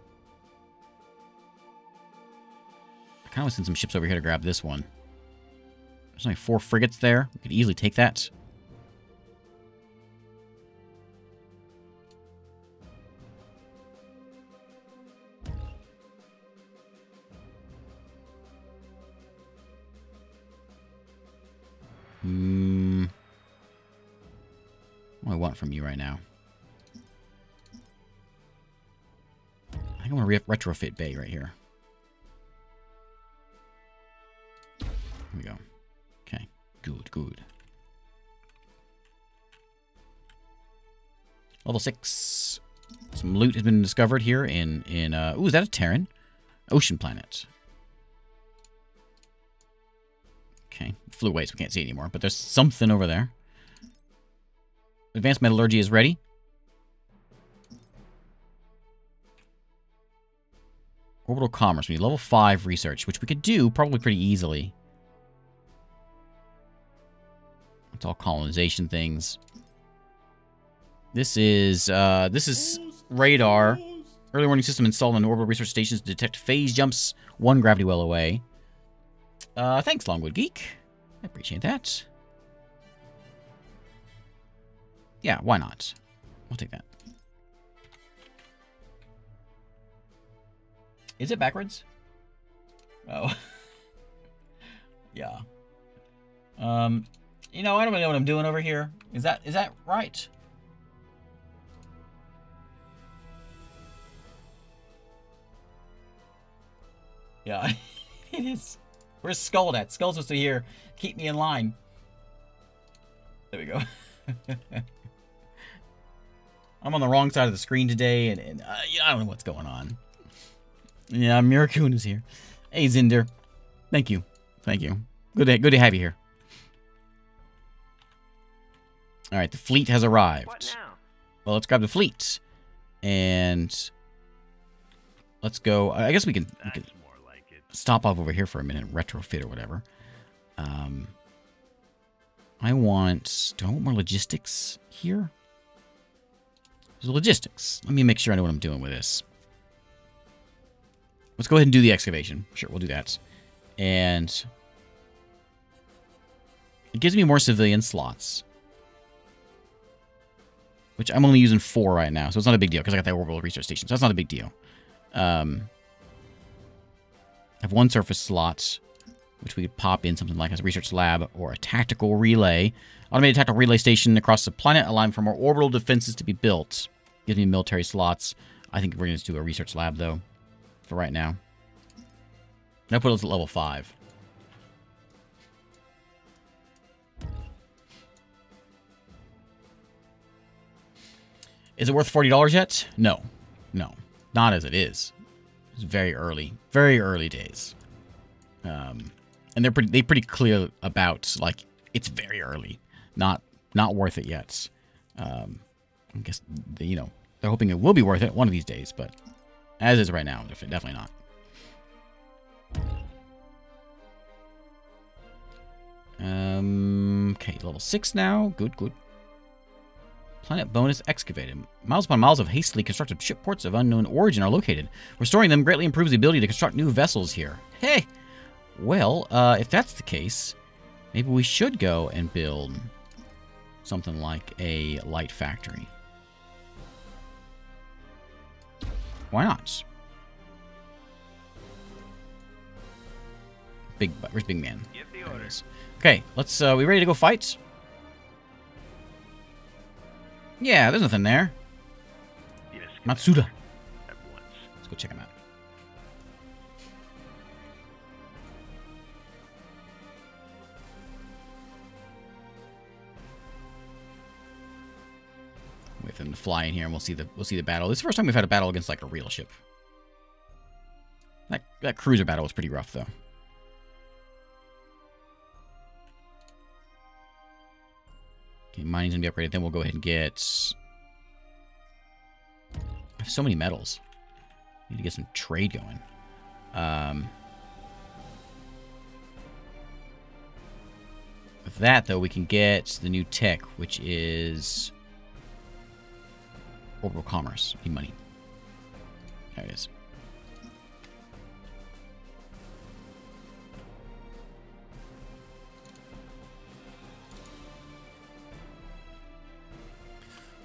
I kind of want to send some ships over here to grab this one. There's only 4 frigates there. We could easily take that. Hmm. What do I want from you right now? think I'm going to retrofit Bay right here. There we go. Okay. Good, good. Level 6. Some loot has been discovered here in ooh, is that a Terran? Ocean planet. Okay. Flew away, so we can't see it anymore. But there's something over there. Advanced metallurgy is ready. Orbital commerce. We need level 5 research, which we could do probably pretty easily. It's all colonization things. This is radar. Early warning system installed on orbital research stations to detect phase jumps 1 gravity well away. Thanks, Longwood Geek. I appreciate that. Yeah, why not? We'll take that. Is it backwards? Oh. Yeah. You know, I don't really know what I'm doing over here. Is that right? Yeah, it is. Where's Skull at? Skull's supposed to be here. Keep me in line. There we go. I'm on the wrong side of the screen today, and I don't know what's going on. Yeah, Mirakun is here. Hey, Zinder. Thank you. Thank you. Good to have you here. All right, the fleet has arrived. What now? Well, let's grab the fleet. And let's go. I guess we can like stop off over here for a minute and retrofit or whatever. Do I want more logistics here? There's logistics. Let me make sure I know what I'm doing with this. Let's go ahead and do the excavation. Sure, we'll do that. And it gives me more civilian slots, which I'm only using 4 right now, so it's not a big deal because I got that orbital research station, so that's not a big deal. I have 1 surface slot, which we could pop in something like a research lab or a tactical relay. Automated tactical relay station across the planet, allowing for more orbital defenses to be built. Gives me military slots. I think we're going to do a research lab, though, for right now. Now put us at level 5. Is it worth $40 yet? No. No. Not as it is. It's very early. Very early days. And they're pretty clear about, like, it's very early. Not worth it yet. I guess, you know, they're hoping it will be worth it one of these days, but as is right now, definitely not. Okay, level 6 now. Good, good. Planet bonus excavated. Miles upon miles of hastily constructed ship ports of unknown origin are located. Restoring them greatly improves the ability to construct new vessels here. Hey! Well, if that's the case, maybe we should go and build something like a light factory. Why not? Where's Big Man? Give the orders. Okay, let's, we ready to go fight? Yeah, there's nothing there. Yes, Matsuda. Let's go check him out. Wait for them to fly in here, and we'll see the battle. This is the first time we've had a battle against like a real ship. That cruiser battle was pretty rough though. Okay, mining's gonna be upgraded. Then we'll go ahead and get. I have so many metals. Need to get some trade going. With that though, we can get the new tech, which is. Orbital commerce. Need money. There it is.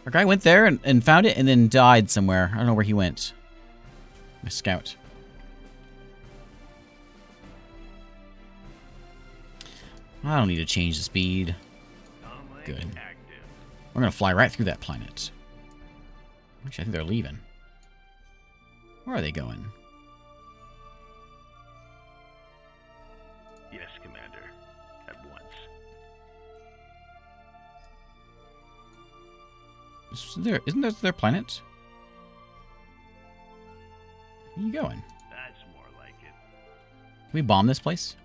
Our guy went there and found it and then died somewhere. I don't know where he went. My scout. I don't need to change the speed. Good. We're going to fly right through that planet. Actually, I think they're leaving. Where are they going? Yes, Commander. At once. Isn't that their planet? Where are you going? That's more like it. Can we bomb this place?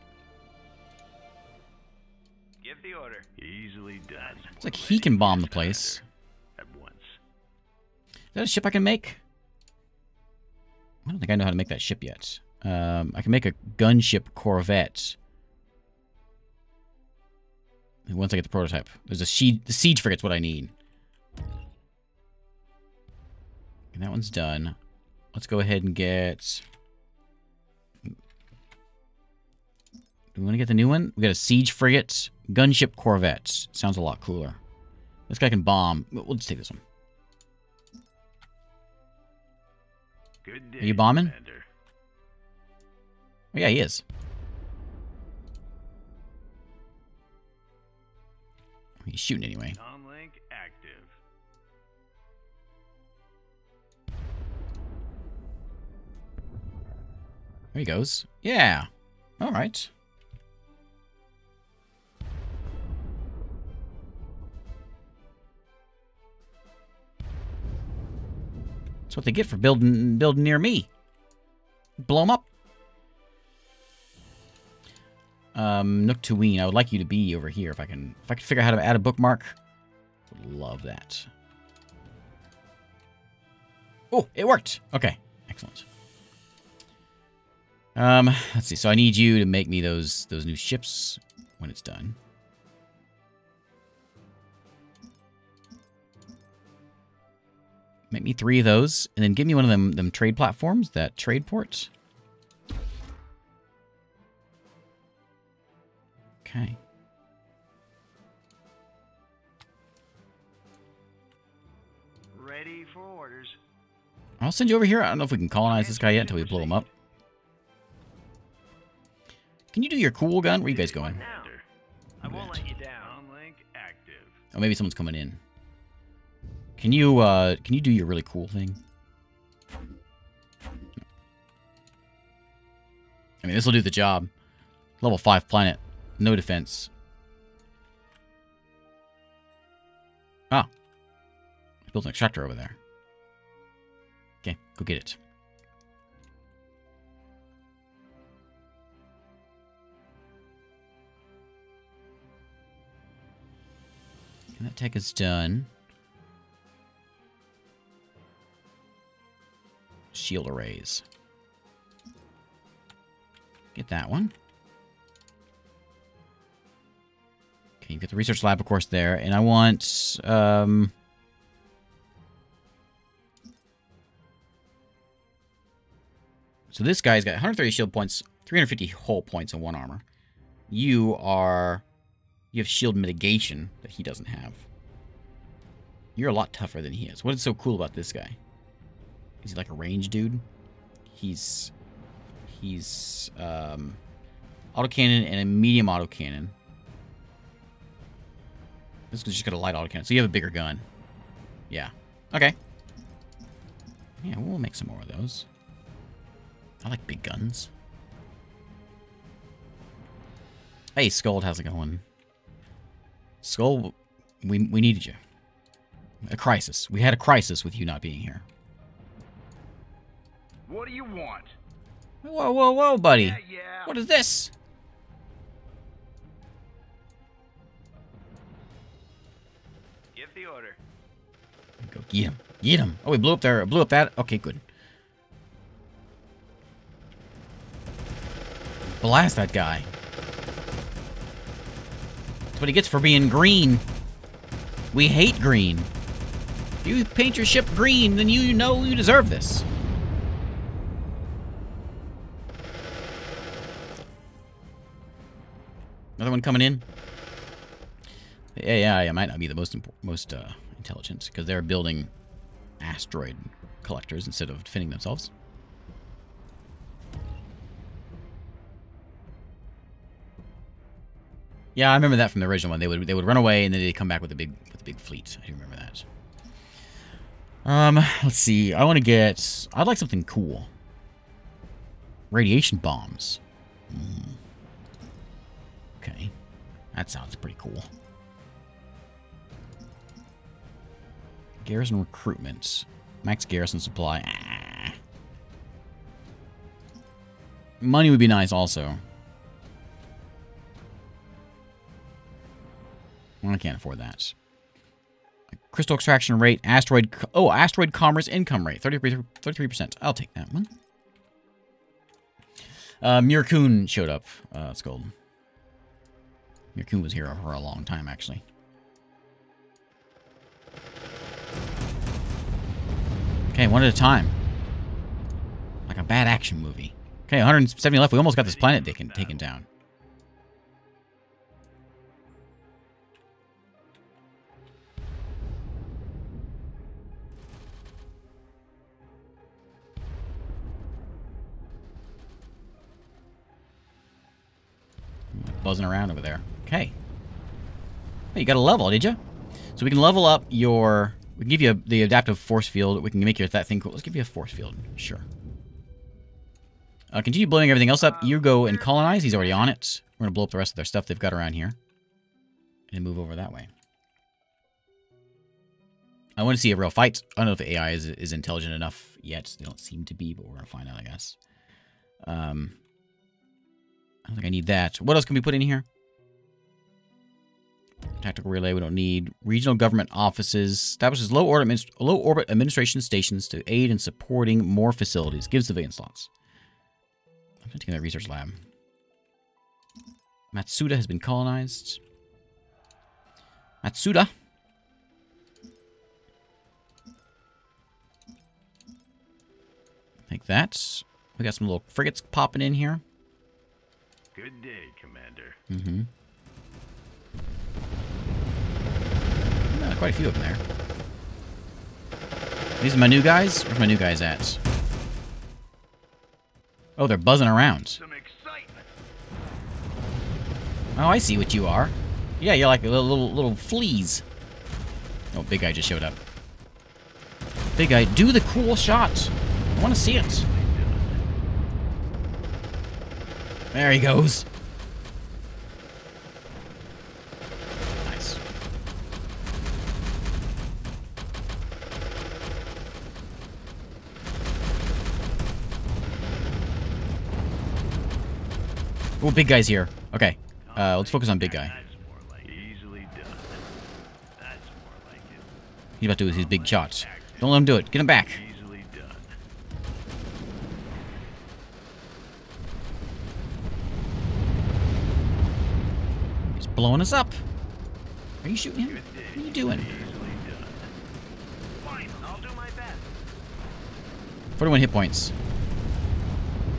Give the order. Easily done. It's like he can bomb the place. At once. Is that a ship I can make? I don't think I know how to make that ship yet. I can make a gunship corvette. And once I get the prototype, there's a siege. The siege frigate's what I need. And that one's done. Let's go ahead and get. Do we want to get the new one? We got a siege frigate, gunship corvettes. Sounds a lot cooler. This guy can bomb. We'll just take this one. Good day, are you bombing? Commander. Oh, yeah, he is. He's shooting anyway. Comlink active. There he goes. Yeah. All right. That's what they get for building near me. Blow them up. Nooktween, I would like you to be over here if I can figure out how to add a bookmark. Would love that. Oh, it worked. Okay, excellent. Let's see. So I need you to make me those new ships when it's done. Make me 3 of those, and then give me one of them trade platforms, that trade port. Okay. Ready for orders. I'll send you over here. I don't know if we can colonize this guy yet until we blow him up. Can you do your cool gun? Where are you guys going? I won't let you down. Link active. Oh, maybe someone's coming in. Can you do your really cool thing? I mean, this will do the job. Level 5 planet, no defense. Ah, I built an extractor over there. Okay, go get it. And that tech is done. Shield arrays. Get that one. Okay, you've got the research lab, of course, there. And I want, so this guy's got 130 shield points, 350 hull points, and 1 armor. You have shield mitigation that he doesn't have. You're a lot tougher than he is. What is so cool about this guy? Is he like a range dude? He's autocannon and a medium autocannon. This one's just got a light autocannon, so you have a bigger gun. Yeah. Okay. Yeah, we'll make some more of those. I like big guns. Hey, Skuld, how's it going? Skuld, we needed you. A crisis. We had a crisis with you not being here. What do you want? Whoa, whoa, whoa, buddy. Yeah, yeah. What is this? Give the order. Go get him. Get him. Oh, we blew up there. Blew up that. Okay, good. Blast that guy. That's what he gets for being green. We hate green. If you paint your ship green, then you know you deserve this. Another one coming in. Yeah, I might not be the most intelligent because they're building asteroid collectors instead of defending themselves. Yeah, I remember that from the original one. They would run away and then they'd come back with a big fleet. I do remember that. Let's see. I'd like something cool. Radiation bombs. Mm. Okay. That sounds pretty cool. Garrison recruitment. Max garrison supply. Ah. Money would be nice also. Well, I can't afford that. Crystal extraction rate, asteroid... Oh, asteroid commerce income rate. 33%. I'll take that one. Mirkun showed up. That's gold. Mirkun was here for a long time, actually. Okay, one at a time. Like a bad action movie. Okay, 170 left. We almost got this planet taken down. Buzzing around over there. Okay. Hey, you got a level, did you? So we can level up your... We can give you the adaptive force field. We can make your that thing cool. Let's give you a force field. Sure. Continue blowing everything else up. You go and colonize. He's already on it. We're going to blow up the rest of their stuff they've got around here. And move over that way. I want to see a real fight. I don't know if the AI is intelligent enough yet. They don't seem to be, but we're going to find out, I guess. I don't think I need that. What else can we put in here? Tactical relay we don't need. Regional government offices. Establishes low orbit administration stations to aid in supporting more facilities. Gives civilian slots. I'm not taking that research lab. Matsuda has been colonized. Matsuda. Like that. We got some little frigates popping in here. Good day, Commander. Mm-hmm. Yeah, quite a few of them there. These are my new guys? Where's my new guys at? Oh, they're buzzing around. Some excitement. Oh, I see what you are. Yeah, you're like little fleas. Oh, big guy just showed up. Big guy, do the cool shot. I want to see it. There he goes. Nice. Oh, big guy's here. Okay. Let's focus on big guy. He's about to do his big shots. Don't let him do it. Get him back. Blowing us up. Are you shooting him? What are you doing? Fine, I'll do my best. 41 hit points.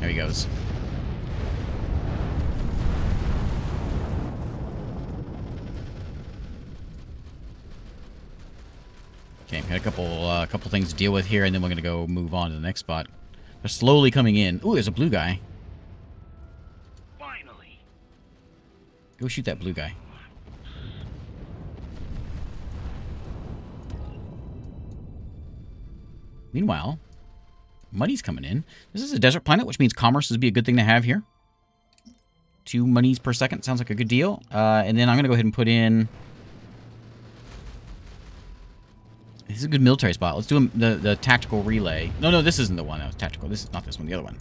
There he goes. Okay, I've got a couple things to deal with here, and then we're gonna go move on to the next spot. They're slowly coming in. Ooh, there's a blue guy. Go shoot that blue guy. Meanwhile, money's coming in. This is a desert planet, which means commerce would be a good thing to have here. 2 monies per second sounds like a good deal. And then I'm going to go ahead and put in... This is a good military spot. Let's do the tactical relay. No, this isn't the one that was tactical. This is not this one, the other one.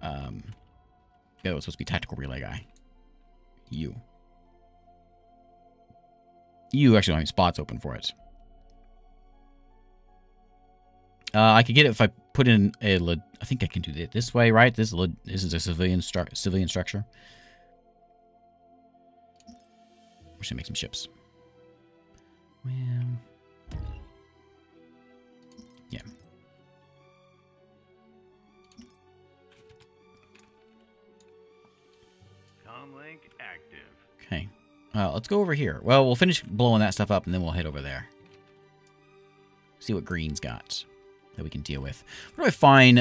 The other one's supposed to be tactical relay guy. You actually don't have any spots open for it. I could get it if I put in a... I think I can do it this way, right? This is a civilian structure. We should make some ships. Well... Yeah. Okay. Let's go over here. Well, we'll finish blowing that stuff up, and then we'll head over there. See what green's got that we can deal with. Where do I find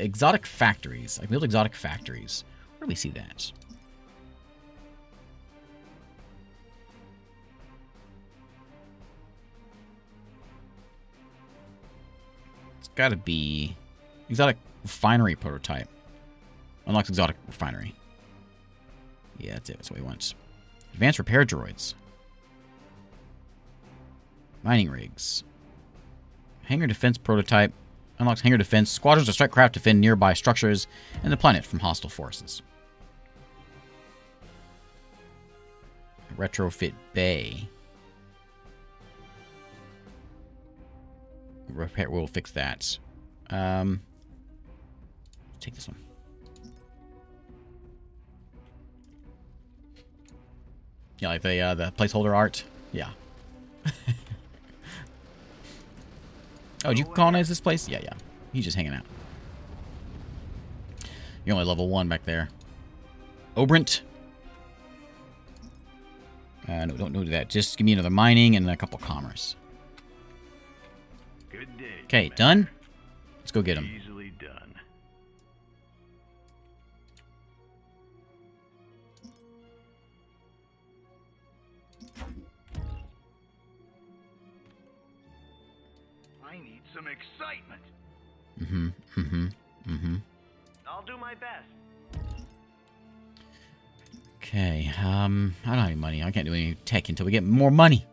exotic factories? I can build exotic factories. Where do we see that? It's got to be exotic refinery prototype. Unlocks exotic refinery. Yeah, that's it. That's what he wants. Advanced repair droids. Mining rigs. Hangar defense prototype. Unlocks hangar defense. Squadrons of strike craft defend nearby structures and the planet from hostile forces. Retrofit bay. Repair. We'll fix that. Take this one. Yeah, like the placeholder art. Yeah. Oh, did you colonize this place? Yeah, yeah. He's just hanging out. You're only level 1 back there. Obrint. No, don't do that. Just give me another mining and a couple commerce. Good day. Okay, done? Let's go get him. Easily done. I need some excitement. I'll do my best. Okay, I don't have any money. I can't do any tech until we get more money.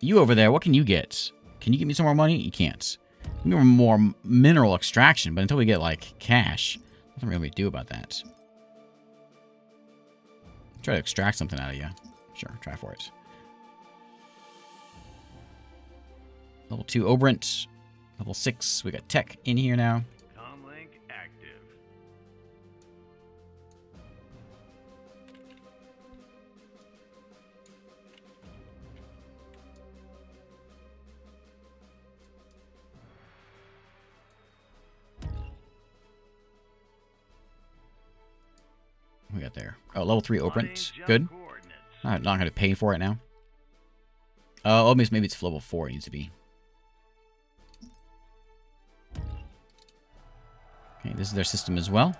You over there, what can you get? Can you give me some more money? You can't. Give me more mineral extraction, but until we get, like, cash, nothing really to do about that. Try to extract something out of you. Sure, try for it. Level 2 Obrint. Level 6, we got tech in here now. We got there. Oh, level 3 Obrint. Good. I'm not going to pay for it now. Oh, maybe it's level 4 it needs to be. Okay, this is their system as well.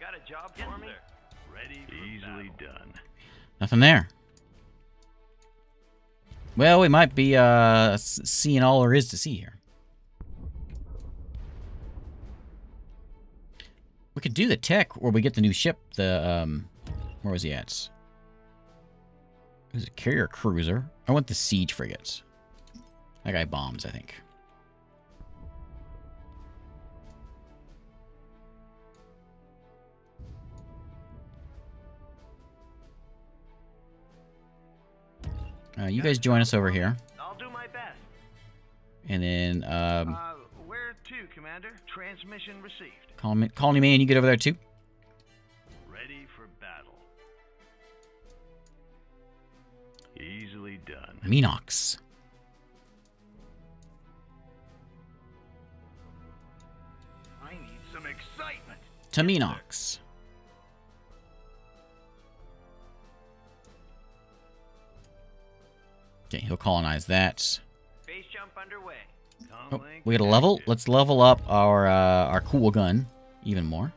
Got a job for me? Ready for easily done. Nothing there. Well, we might be seeing all there is to see here. We could do the tech where we get the new ship, the, where was he at? It was a carrier cruiser. I want the siege frigates. That guy bombs, I think. You guys join us over here. I'll do my best. And then, where to, Commander? Transmission received. Colony man, you get over there too. Ready for battle. Easily done. Minox. I need some excitement. To Minox. Okay, he'll colonize that. Base jump underway. Oh, we got a level. Let's level up our cool gun even more.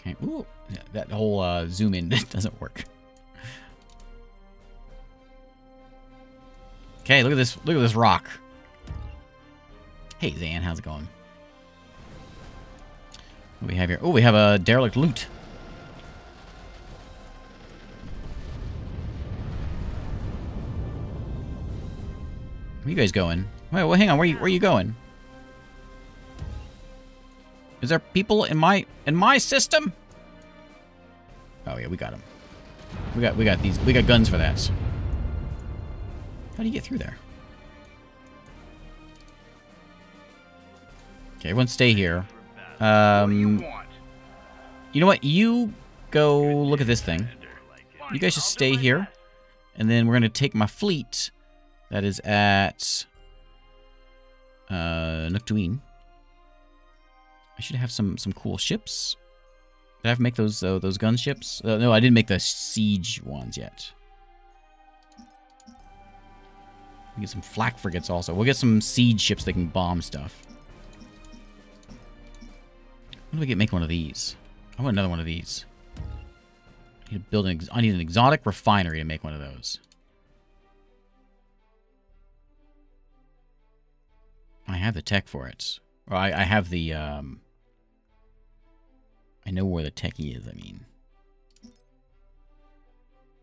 Okay. Ooh, yeah, that whole zoom in doesn't work. Okay, look at this. Look at this rock. Hey, Zan, how's it going? What do we have here? Oh, we have a derelict loot. Where are you guys going? Wait, well, hang on. Where are you going? Is there people in my system? Oh yeah, we got them. We got guns for that. How do you get through there? Okay, everyone stay here. You know what? You go look at this thing. You guys just stay here, and then we're gonna take my fleet that is at Nooktween. I should have some cool ships. Did I have to make those gun ships? No, I didn't make the siege ones yet. We get some flak frigates also. We'll get some siege ships that can bomb stuff. When do we get make one of these? I want another one of these. I need to build an exotic refinery to make one of those. I have the tech for it. Or I have the, I know where the techie is, I mean.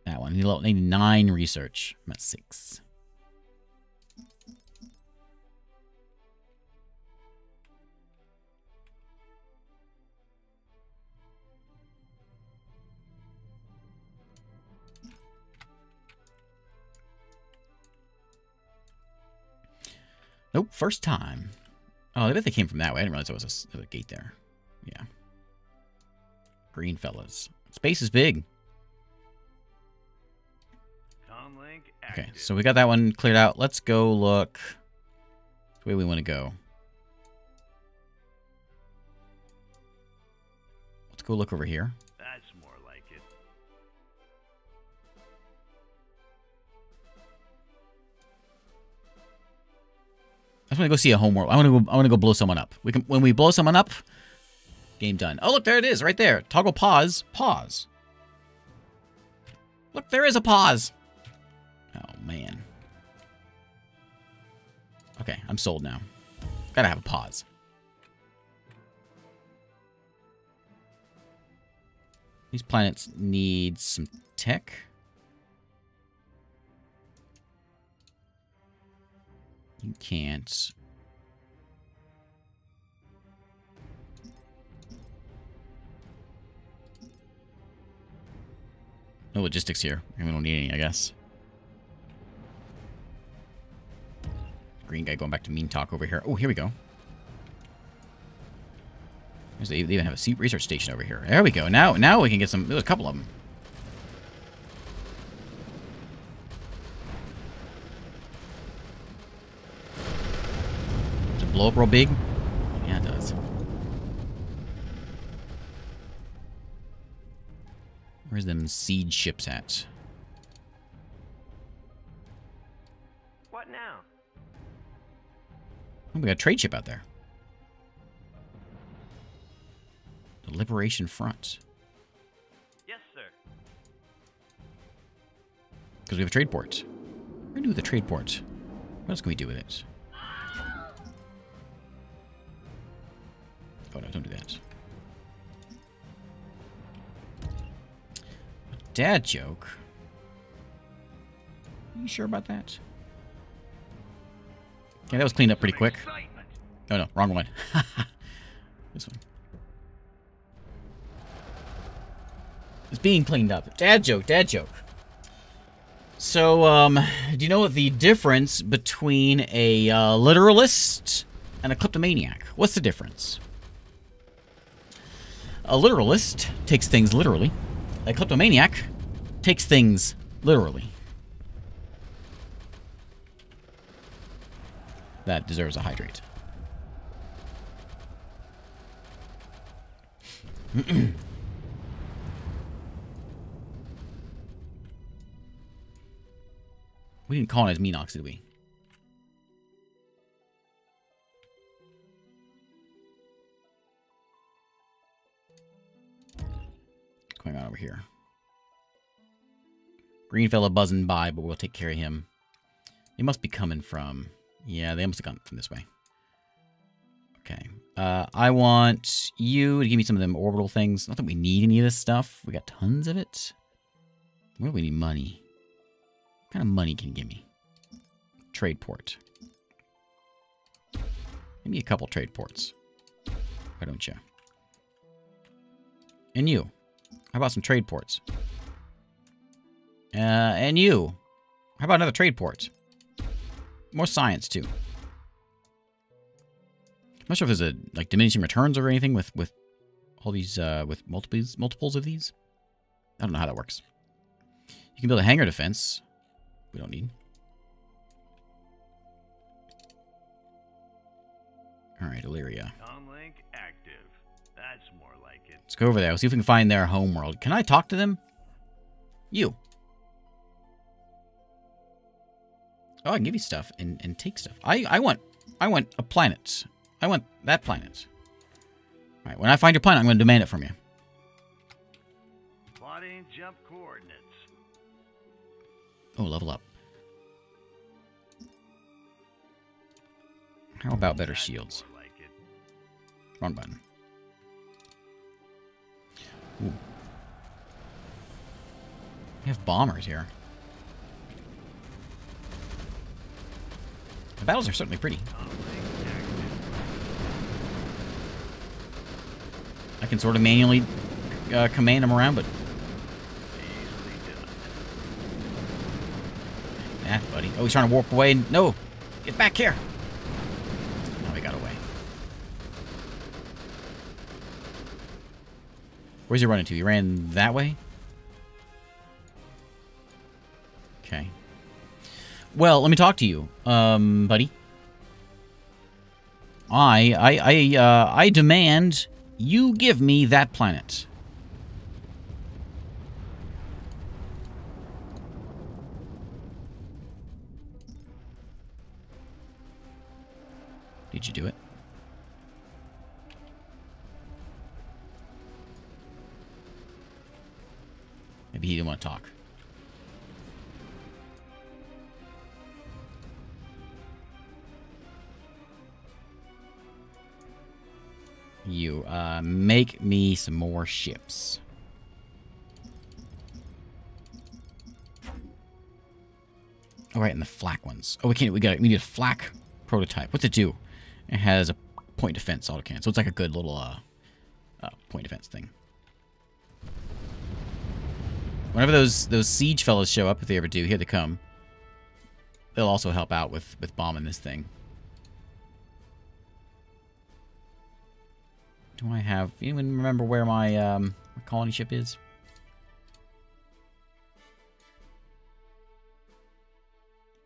That one. I need 9 research. I'm at 6. Nope, first time. Oh, I bet they came from that way. I didn't realize there was a gate there. Yeah. Green fellas. Space is big. Okay, so we got that one cleared out. Let's go look the way we want to go. Let's go look over here. That's more like it. I just want to go see a homeworld. I want to go blow someone up. We can when we blow someone up, game done. Oh, look, there it is right there. Toggle pause. Pause. Look, there is a pause. Oh, man. Okay, I'm sold now. Gotta have a pause. These planets need some tech. You can't. No logistics here. We don't need any, I guess. Green guy going back to mean talk over here. Oh, here we go. They even have a seat research station over here. There we go. Now we can get some. There's a couple of them. Does it blow up real big? Yeah, it does. Where's them seed ships at? What now? Oh, we got a trade ship out there. The Liberation Front. Yes, sir. Because we have a trade port. We're going to do with the trade port. What else can we do with it? Oh, no, don't do that. Dad joke. You sure about that? Yeah, that was cleaned up pretty quick. Oh no, wrong one. This one. It's being cleaned up. Dad joke, dad joke. So, do you know what the difference between a literalist and a kleptomaniac? What's the difference? A literalist takes things literally. A kleptomaniac takes things literally. That deserves a hydrate. We didn't colonize Minox, did we? What's going on over here? Green fella buzzing by, but we'll take care of him. He must be coming from... Yeah, they must have gone from this way. Okay. I want you to give me some of them orbital things. Not that we need any of this stuff. We got tons of it. Where do we need money? What kind of money can you give me? Trade port. Give me a couple trade ports. Why don't you? And you. How about some trade ports? And you. How about another trade port? More science, too. I'm not sure if there's a, like, diminishing returns or anything with all these, with multiples of these. I don't know how that works. You can build a hangar defense. We don't need. All right, Illyria. Comlink active. That's more like it. Let's go over there. We'll see if we can find their homeworld. Can I talk to them? You. Oh, I can give you stuff and take stuff. I want a planet. I want that planet. All right, when I find your planet, I'm going to demand it from you. Plotting Nooktween jump coordinates. Oh, level up. How about better shields? Wrong button. Ooh. We have bombers here. The battles are certainly pretty. I can sort of manually command them around, but... Ah, buddy. Oh, he's trying to warp away. No! Get back here! Oh, he got away. Where's he running to? He ran that way? Okay. Well, let me talk to you, buddy. I demand you give me that planet. Did you do it? Maybe he didn't want to talk. You, make me some more ships. All right, and the flak ones. Oh, we can't. We need a flak prototype. What's it do? It has a point defense auto cannon, so it's like a good little point defense thing. Whenever those siege fellas show up, if they ever do, here they come. They'll also help out with bombing this thing. Do I have... Anyone remember where my colony ship is?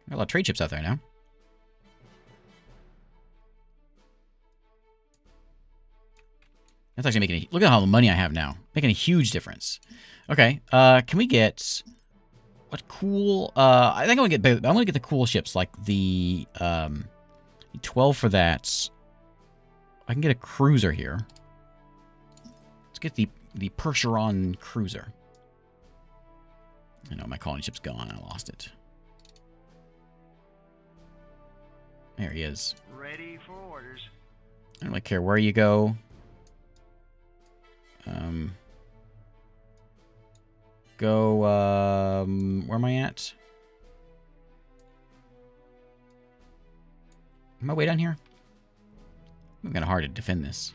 Got a lot of trade ships out there now. That's actually making a... Look at all the money I have now. Making a huge difference. Okay, can we get... What cool... I think I want to get the cool ships, like the... 12 for that. I can get a cruiser here. Let's get the Percheron cruiser. I know my colony ship's gone. I lost it. There he is. Ready for orders. I don't really care where you go. Go. Where am I at? Am I way down here? I'm kind of hard to defend this.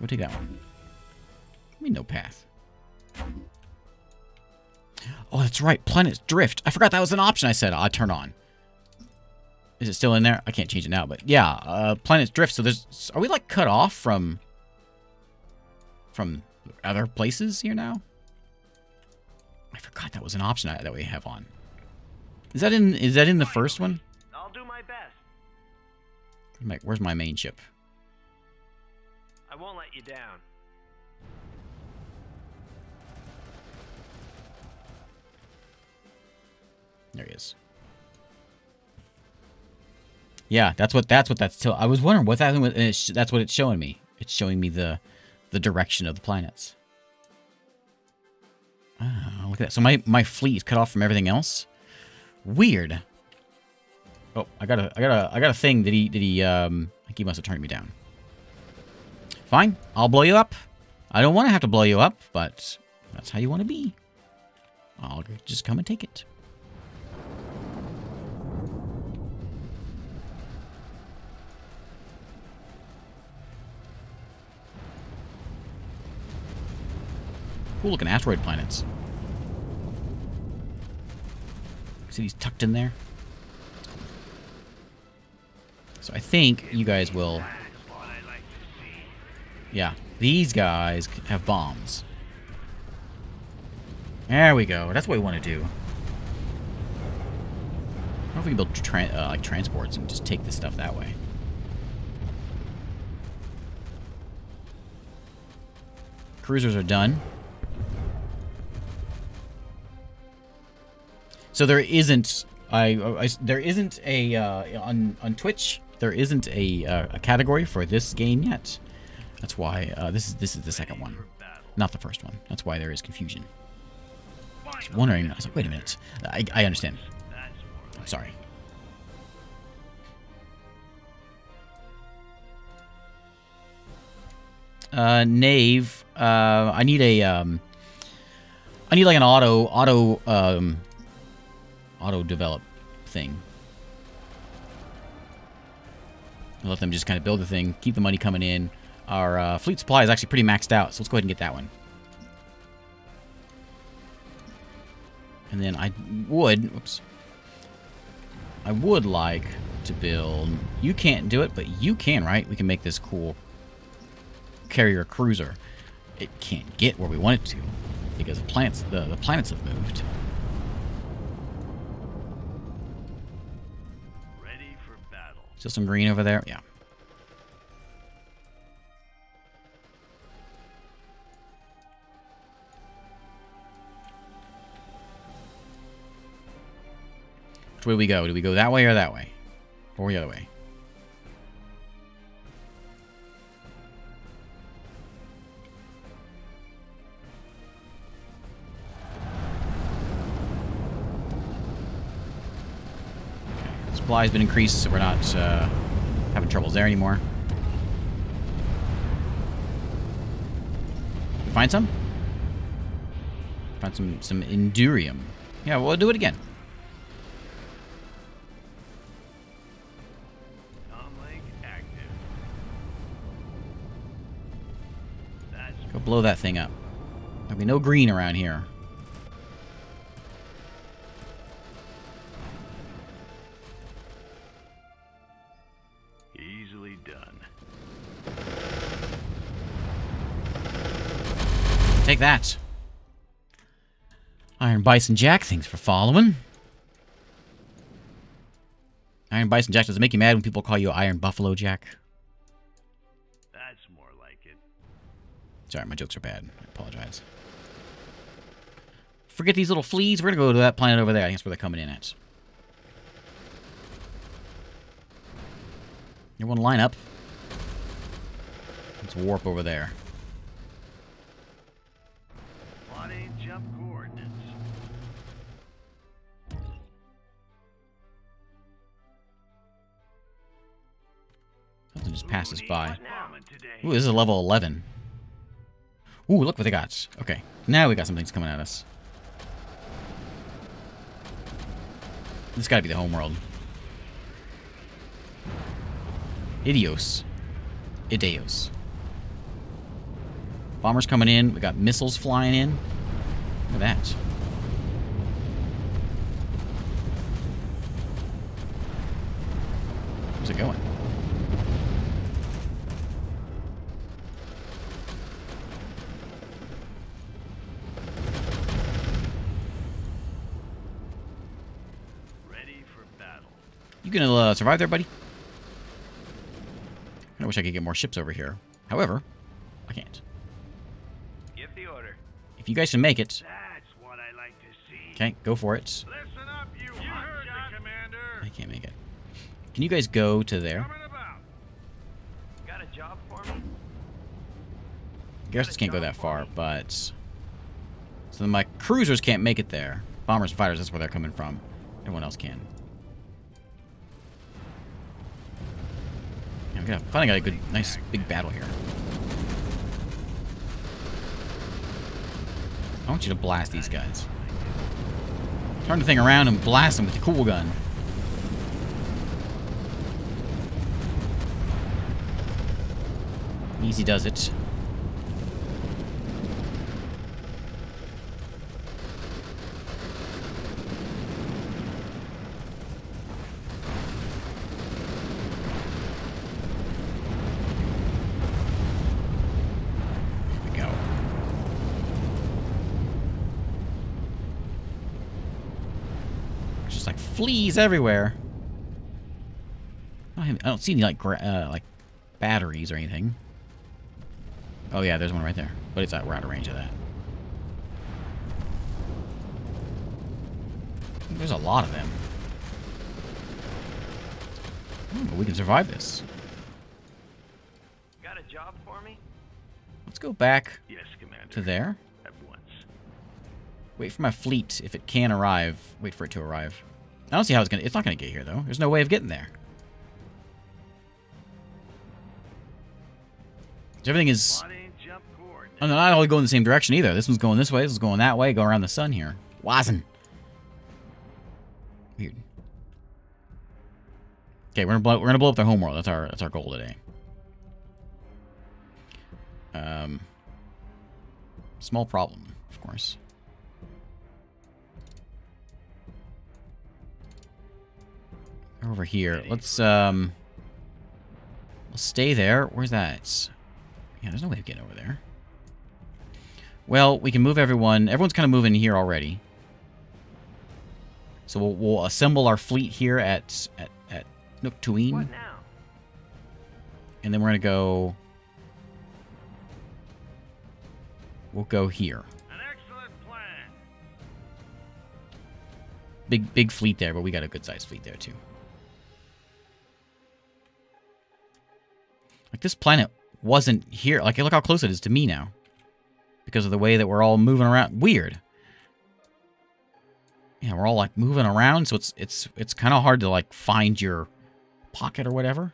Go take that one. I mean, no path. Oh, that's right. Planets drift. I forgot that was an option I said I'd turn on. Is it still in there? I can't change it now, but yeah. Planets drift. So there's... Are we, like, cut off from... other places here now? I forgot that was an option that we have on. Is that in the first one? I'll do my best. Where's my main ship? I won't let you down. There he is. Yeah, that's what that's till. I was wondering what that was. That's what it's showing me. It's showing me the direction of the planets. Ah, look at that. So my fleet is cut off from everything else. Weird. Oh, I got a thing. I think he must have turned me down. Fine, I'll blow you up. I don't want to have to blow you up, but that's how you want to be. I'll just come and take it. Cool looking asteroid planets. See, he's tucked in there. So I think you guys will... Yeah, these guys have bombs. There we go. That's what we want to do. I wonder if we can build like transports and just take this stuff that way. Cruisers are done. So there isn't... there isn't a... on Twitch... There isn't a category for this game yet. That's why this is the second one. Not the first one. That's why there is confusion. I was wondering, I was like, wait a minute. I understand. I'm sorry. Nave, I need a, I need like an auto develop thing. I'll let them just kind of build the thing, keep the money coming in. Our fleet supply is actually pretty maxed out, so let's go ahead and get that one. And then I would, oops, I would like to build, you can't do it, but you can, right? We can make this cool carrier cruiser. It can't get where we want it to because the planets have moved. Ready for battle. Still some green over there? Yeah. Which way do we go? Do we go that way or that way? Or the other way? Supply's been increased, so we're not having troubles there anymore. We find some? Find some Endurium. Yeah, we'll do it again. Go blow that thing up. There'll be no green around here. Take that. Iron Bison Jack, thanks for following. Iron Bison Jack, does it make you mad when people call you Iron Buffalo Jack? That's more like it. Sorry, my jokes are bad. I apologize. Forget these little fleas. We're going to go to that planet over there. I think that's where they're coming in at. You want to line up? Let's warp over there. Just pass us by. Ooh, this is a level 11. Ooh, look what they got. Okay, now we got some things coming at us. This gotta be the homeworld. Ideos. Bombers coming in. We got missiles flying in. Look at that. Where's it going? You gonna survive there, buddy? I wish I could get more ships over here. However, I can't. Give the order. If you guys can make it. That's what I like to see. Okay, go for it. Listen up, you heard the commander. I can't make it. Can you guys go to there? Got a job for me? Garrisons can't go that far, but so then my cruisers can't make it there. Bombers and fighters, that's where they're coming from. Everyone else can. Yeah, finally got a good, nice, big battle here. I want you to blast these guys. Turn the thing around and blast them with the cool gun. Easy does it. Fleas everywhere. I don't see any like batteries or anything. Oh yeah, there's one right there, but it's we're out of range of that. There's a lot of them. But we can survive this. Got a job for me? Let's go back. Yes, Commander. to there. At once. Wait for my fleet, if it can arrive. Wait for it to arrive. I don't see how it's going to... It's not going to get here, though. There's no way of getting there. So everything is... Oh, no, not all going in the same direction, either. This one's going this way. This one's going that way. Go around the sun here. Wasn't. Weird. Okay, we're gonna blow up their homeworld. That's our goal today. Small problem, of course. Over here. We'll stay there. Where's that? Yeah, there's no way of getting over there. Well, we can move everyone. Everyone's kind of moving here already. So we'll assemble our fleet here at Nooktween. What now? And then we're going to go... We'll go here. An excellent plan. Big fleet there, but we got a good-sized fleet there, too. Like, this planet wasn't here. Like, look how close it is to me now. Because of the way that we're all moving around. Weird. Yeah, we're all, like, moving around, so it's kind of hard to, like, find your... pocket or whatever,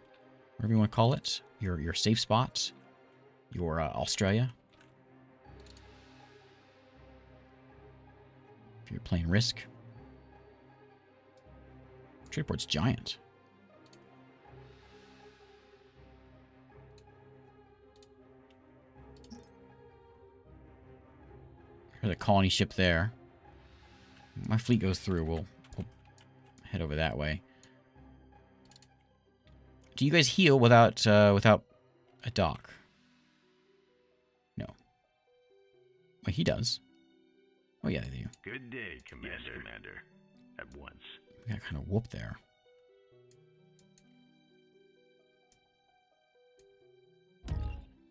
whatever you want to call it, your safe spot, your Australia. If you're playing Risk, trade port's giant. There's a colony ship there. My fleet goes through. We'll head over that way. Do you guys heal without a dock? No. Well, he does. Oh yeah, they do. Good day, Commander. Yes, Commander. At once. We got kind of whooped there.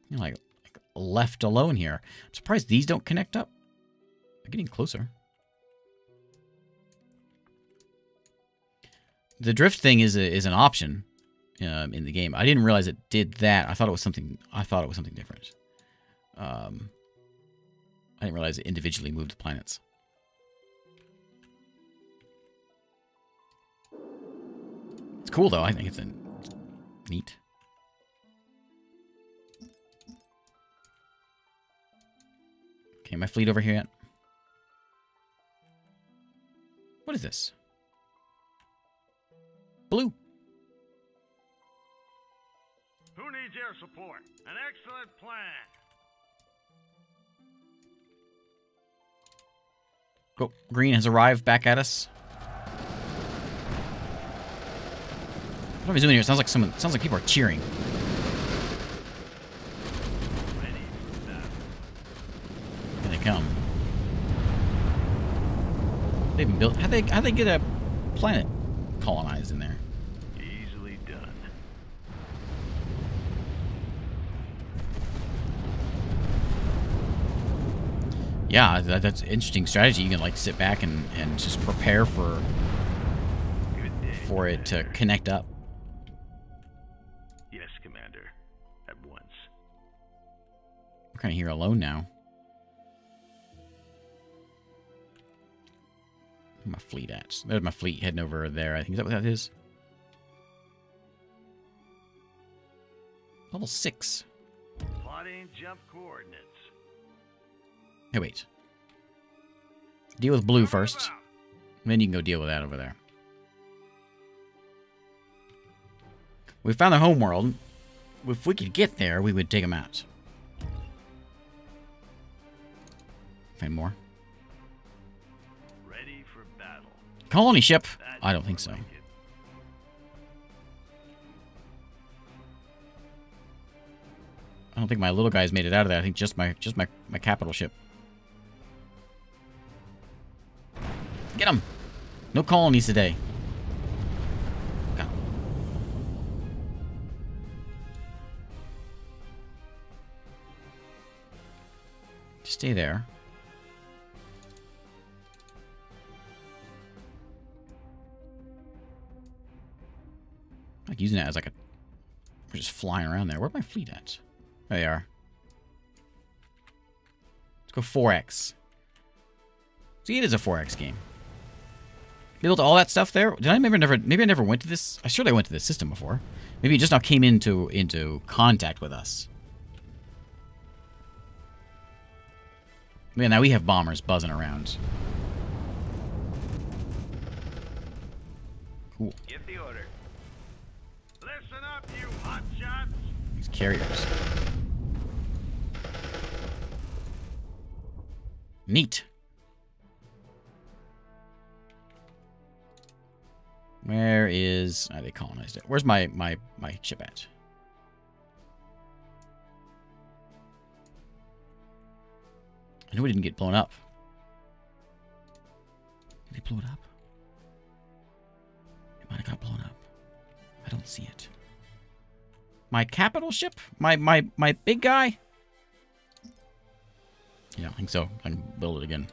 You're like left alone here. I'm surprised these don't connect up. They're getting closer. The drift thing is an option. In the game, I didn't realize it did that. I thought it was something. I thought it was something different. I didn't realize it individually moved the planets. It's cool though. I think it's neat. Okay, my fleet over here yet? What is this? Blue. Who needs air support? An excellent plan. Go. Green has arrived back at us. What am I doing here? It sounds like someone. Sounds like people are cheering. Here they come. They've been built. How they get a planet colonized in there? Yeah, that's an interesting strategy. You can like sit back and just prepare for it to connect up. Yes, Commander. At once. We're kind of here alone now. Where's my fleet at? There's my fleet heading over there. I think is that what that is. Level 6. Plotting jump coordinates. Hey, wait. Deal with blue first. Then you can go deal with that over there. We found the homeworld. If we could get there, we would take them out. Find more. Ready for battle. Colony ship? I don't think so. I don't think my little guys made it out of that. I think just my capital ship. Get him! No colonies today. No. Just stay there. I'm like using that as like a... We're just flying around there. Where'd my fleet at? There they are. Let's go 4X. See, it is a 4X game. They built all that stuff there. Did I remember? Maybe I never went to this. I surely went to this system before. Maybe it just now came into contact with us. Man, now we have bombers buzzing around. Cool. Give the order. Listen up, you hotshots. These carriers. Neat. Where is... Oh, they colonized it. Where's my chip at? I know we didn't get blown up. Did they blow it up? It might have got blown up. I don't see it. My capital ship? My big guy? Yeah, I think so. I can build it again.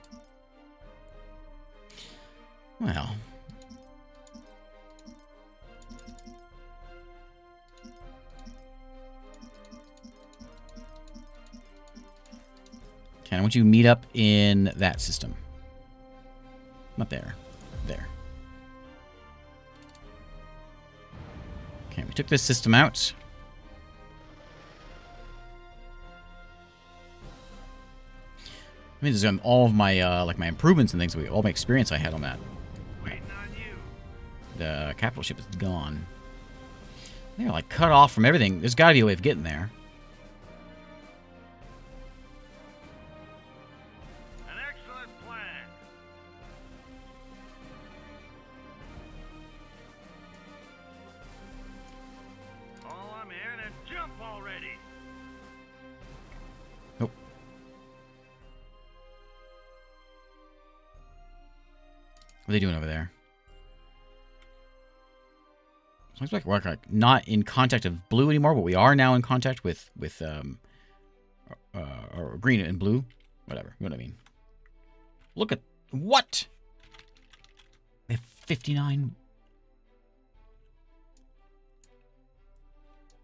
Well... Okay, I want you to meet up in that system. Not there. There. Okay, we took this system out. I mean, just all of my like my improvements and things. All my experience I had on that. Waiting on you. The capital ship is gone. They're like cut off from everything. There's got to be a way of getting there. What are they doing over there? Looks like we're not in contact of blue anymore, but we are now in contact with green and blue. Whatever. You know what I mean? Look at... What? They have 59...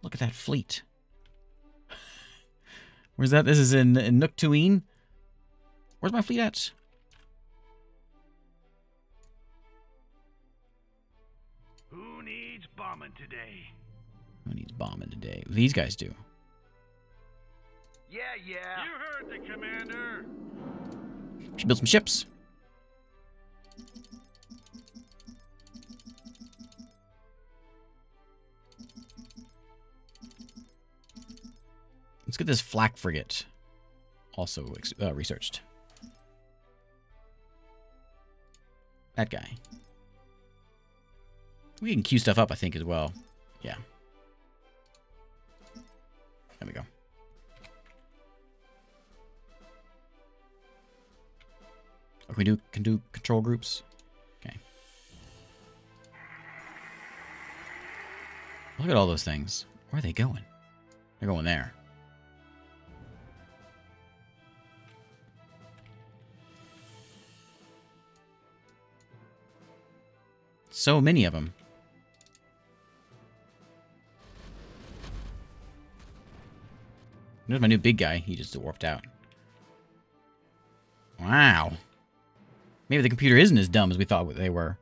Look at that fleet. Where's that? This is in Nooktween. Where's my fleet at? Today. Who needs bombing today? These guys do. Yeah, yeah. You heard the commander. Should build some ships. Let's get this flak frigate also researched. That guy. We can queue stuff up, I think, as well. Yeah. There we go. Okay, we can do control groups. Okay. Look at all those things. Where are they going? They're going there. So many of them. There's my new big guy. He just warped out. Wow. Maybe the computer isn't as dumb as we thought they were.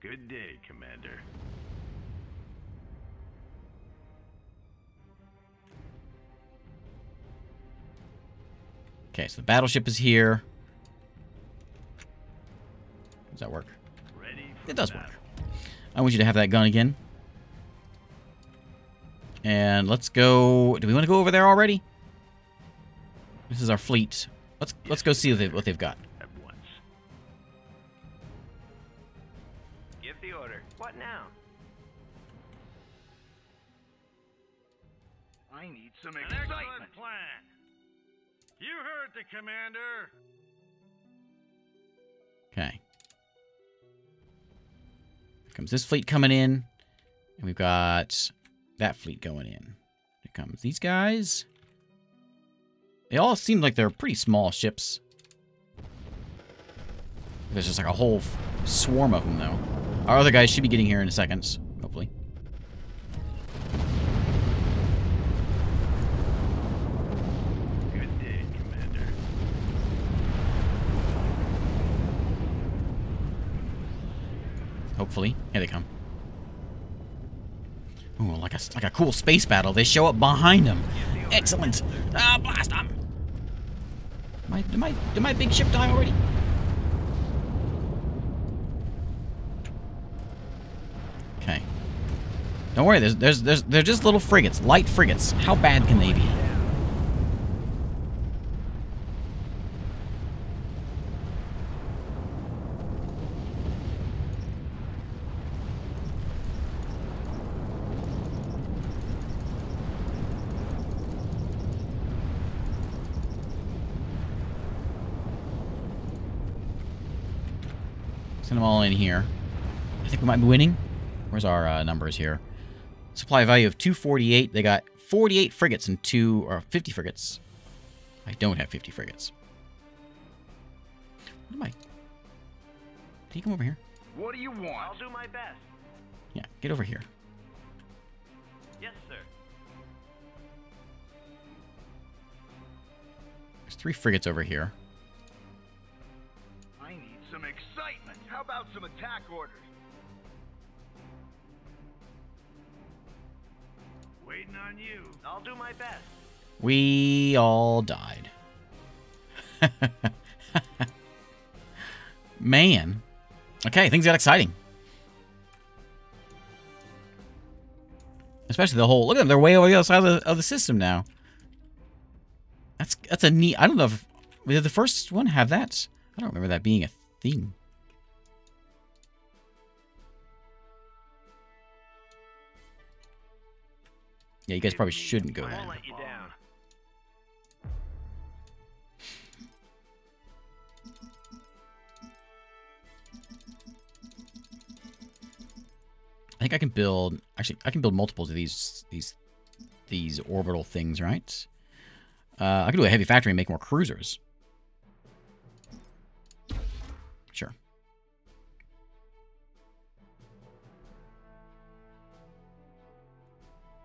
Good day, Commander. Okay, so the battleship is here. Does that work? It does work. I want you to have that gun again. And let's go... Do we want to go over there already? This is our fleet. Let's go see what they've got. At once. Give the order. What now? I need some excitement. An excellent plan. You heard the commander. Okay. Comes this fleet coming in, and we've got that fleet going in. Here comes these guys. They all seem like they're pretty small ships. There's just like a whole swarm of them, though. Our other guys should be getting here in a second, hopefully. hopefully. Here they come. Ooh, like a cool space battle. They show up behind them. Excellent. Ah, blast them. Did my big ship die already? Okay. Don't worry. They're just little frigates, light frigates. How bad can they be? Them all in here. I think we might be winning. Where's our numbers here? Supply value of 248. They got 48 frigates and 50 frigates. I don't have 50 frigates. What am I? Can you come over here? What do you want? I'll do my best. Yeah, get over here. Yes, sir. There's 3 frigates over here. How about some attack orders? Waiting on you. I'll do my best. We all died. Man. Okay, things got exciting. Especially the whole... Look at them, they're way over the other side of the system now. That's a neat... I don't know if... Did the first one have that? I don't remember that being a thing. Yeah, you guys probably shouldn't go there. I think I can build. Actually, I can build multiples of these orbital things, right? I could do a heavy factory and make more cruisers. Sure.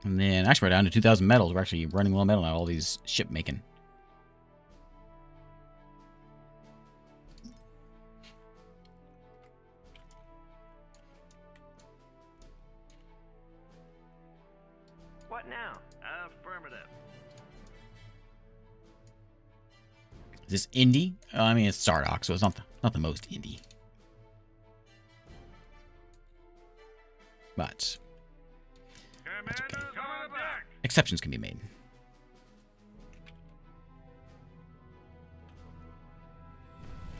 And then, actually, we're down to 2,000 metals. We're actually running low metal on all these ship making. What now? Affirmative. Is this indie? I mean, it's Stardock, so it's not the most indie. But that's okay. Exceptions can be made.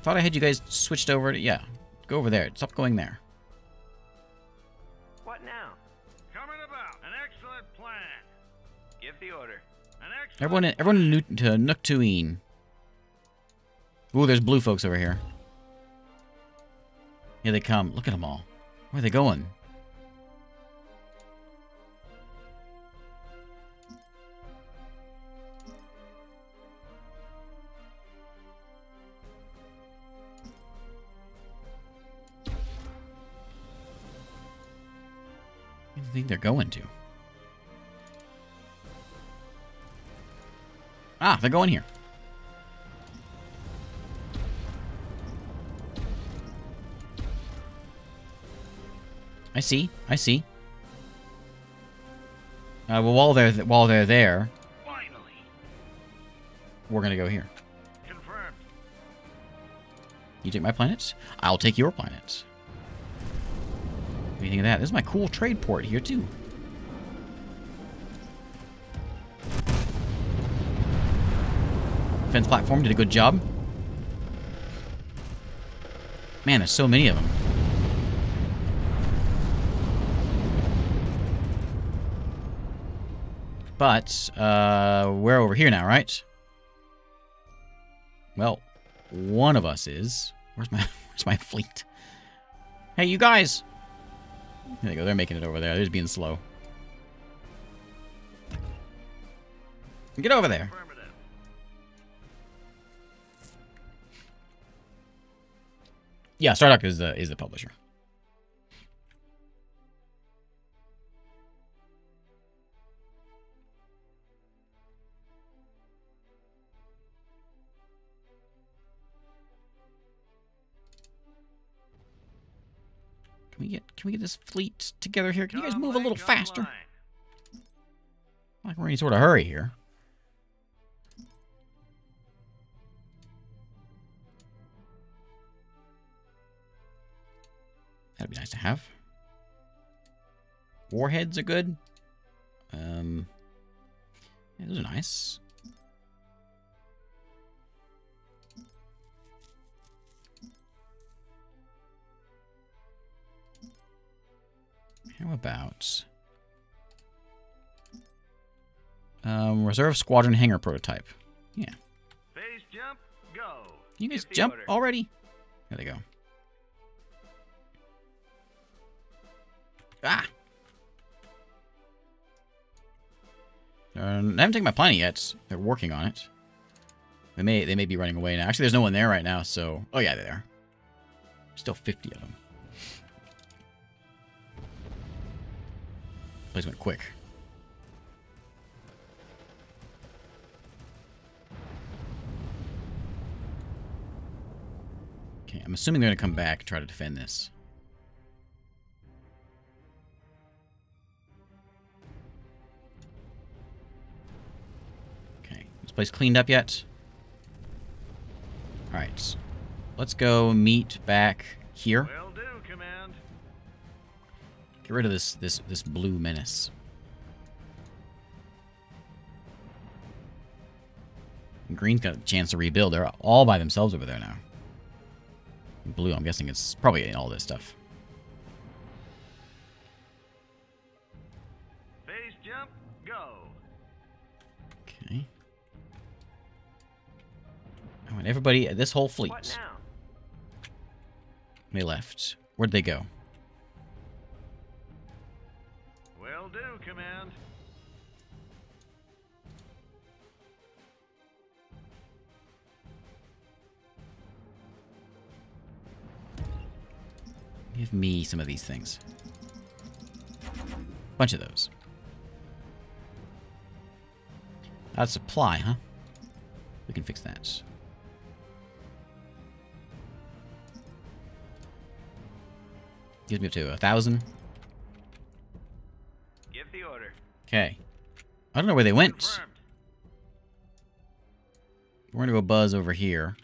Thought I had you guys switched over to... Yeah. Go over there. Stop going there. What now? Coming about. An excellent plan. Give the order. An excellent... Everyone to Nooktween. Ooh, there's blue folks over here. Here they come. Look at them all. Where are they going? I think they're going to. Ah, they're going here. I see. I see. Well, while they're there, finally, we're gonna go here. Confirmed. You take my planets. I'll take your planets. What do you think of that? This is my cool trade port here, too. Defense platform did a good job. Man, there's so many of them. But, we're over here now, right? Well, one of us is. Where's my fleet? Hey, you guys! There they go. They're making it over there. They're just being slow. Get over there. Yeah, Stardock is the publisher. Can we get this fleet together here? Can you guys move a little faster? Like we're in any sort of hurry here. That'd be nice to have. Warheads are good. Yeah, those are nice. How about reserve squadron hangar prototype? Yeah. Phase jump, go. You guys jump order. Already? There they go. Ah! I haven't taken my planet yet. They're working on it. They may be running away now. Actually, there's no one there right now, so... Oh, yeah, they're there. Still 50 of them. Place went quick. Okay, I'm assuming they're going to come back and try to defend this. Okay, this place cleaned up yet? Alright, let's go meet back here. Well, get rid of this blue menace. And green's got a chance to rebuild. They're all by themselves over there now. And blue, I'm guessing it's probably in all this stuff. Phase jump, go. Okay. I want everybody, this whole fleet. What now? They left. Where'd they go? Command. Give me some of these things. Bunch of those. That's supply, huh? We can fix that. Gives me up to 1,000. Okay. I don't know where they went. Confirmed. We're gonna go buzz over here.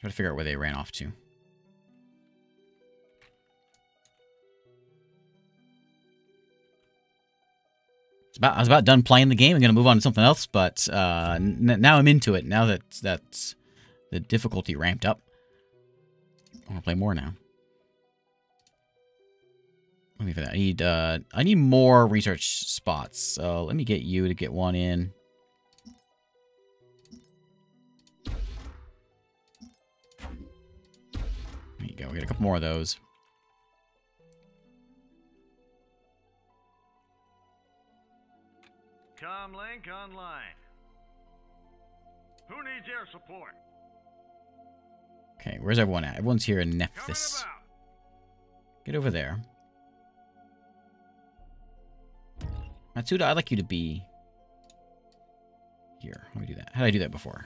Try to figure out where they ran off to. I was about done playing the game. I'm gonna move on to something else, but now I'm into it. Now that that's the difficulty ramped up, I wanna play more now. Let me for that. I need more research spots. So let me get you to get one in. There you go. We got a couple more of those. Comm link online. Who needs air support? Okay, where's everyone at? Everyone's here in Nephthys. Get over there. Matsuda, I'd like you to be here. Let me do that. How did I do that before?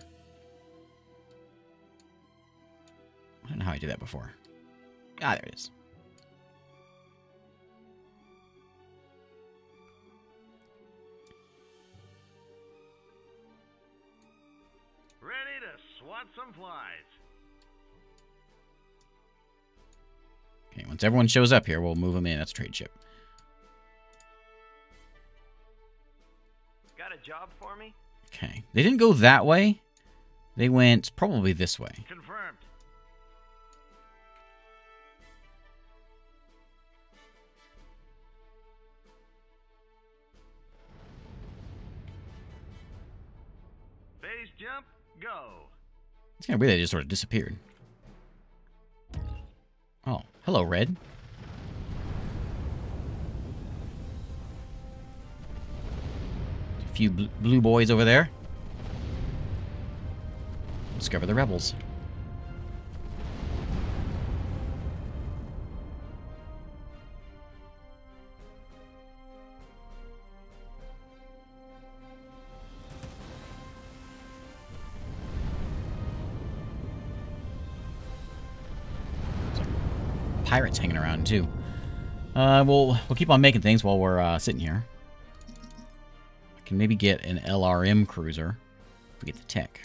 I don't know how I did that before. Ah, there it is. Ready to swat some flies. Okay, once everyone shows up here, we'll move them in. That's a trade ship. Job for me? Okay. They didn't go that way. They went probably this way. Confirmed. Phase jump, go. It's gonna be they just sort of disappeared. Oh, hello, Red. Few blue boys over there. Discover the rebels. pirates hanging around, too. We'll keep on making things while we're sitting here. I can maybe get an LRM cruiser if we get the tech.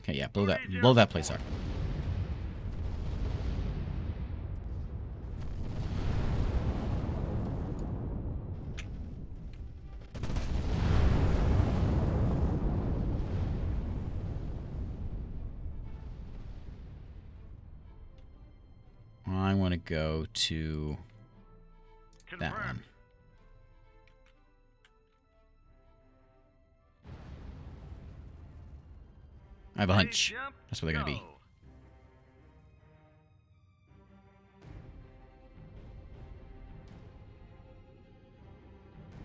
Okay, yeah, blow that place up. I want to go to that one. I have a hunch. That's where they're going to be.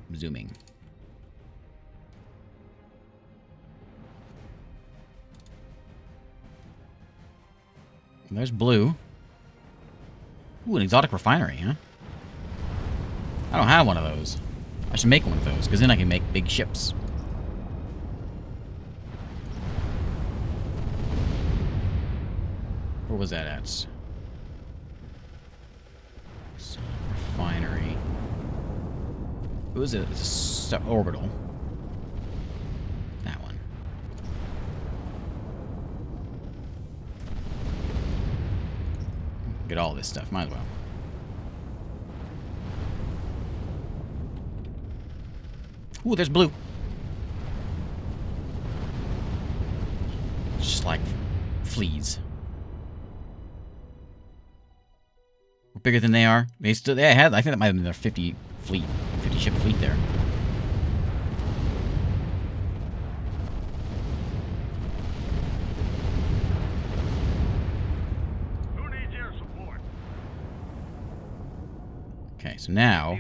I'm zooming. And there's blue. Ooh, an exotic refinery, huh? I don't have one of those. I should make one of those, because then I can make big ships. Where was that at? Refinery. It was a orbital. That one. Get all this stuff. Might as well. Ooh, there's blue. Just like fleas. Bigger than they are. They had. I think that might have been their 50 ship fleet there. Who needs air support? Okay, so now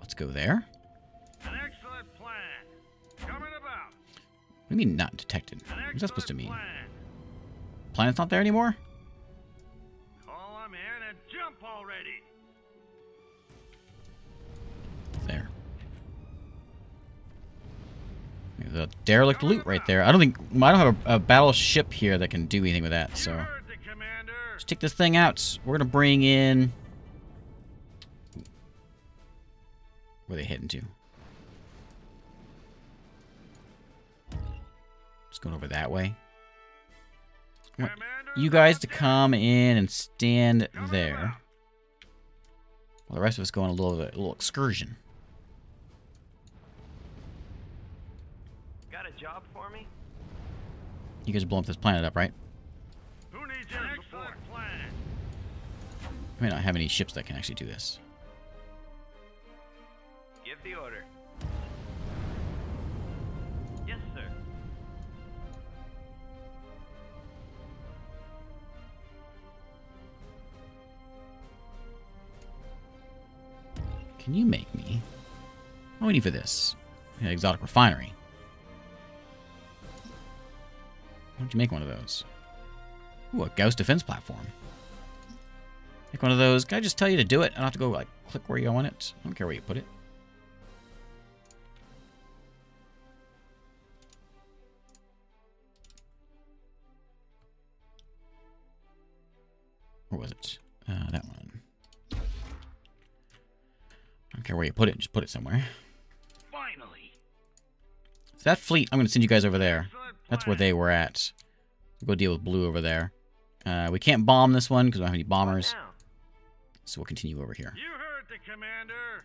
let's go there. An excellent plan. Coming about. What do you mean not detected? What's that supposed to mean? Planet's not there anymore? There. The derelict loot right there. I don't have a battleship here that can do anything with that, so let's take this thing out. We're gonna bring in. Where are they heading to? Just going over that way. I want you guys to come in and stand there. Well, the rest of us go on a little excursion. Got a job for me? You guys are blowing this planet up, right? Who needs an excellent plan? I may not have any ships that can actually do this. Give the order. Yes, sir. Can you make me? What do we need for this? An exotic refinery. Why don't you make one of those? Ooh, a Gauss defense platform. Make one of those. Can I just tell you to do it? I don't have to go, like, click where you want it. I don't care where you put it. Where was it? That one. I don't care where you put it, just put it somewhere. Finally. So that fleet, I'm going to send you guys over there. That's where they were at. We'll go deal with blue over there. We can't bomb this one because we don't have any bombers. So we'll continue over here. You heard the commander.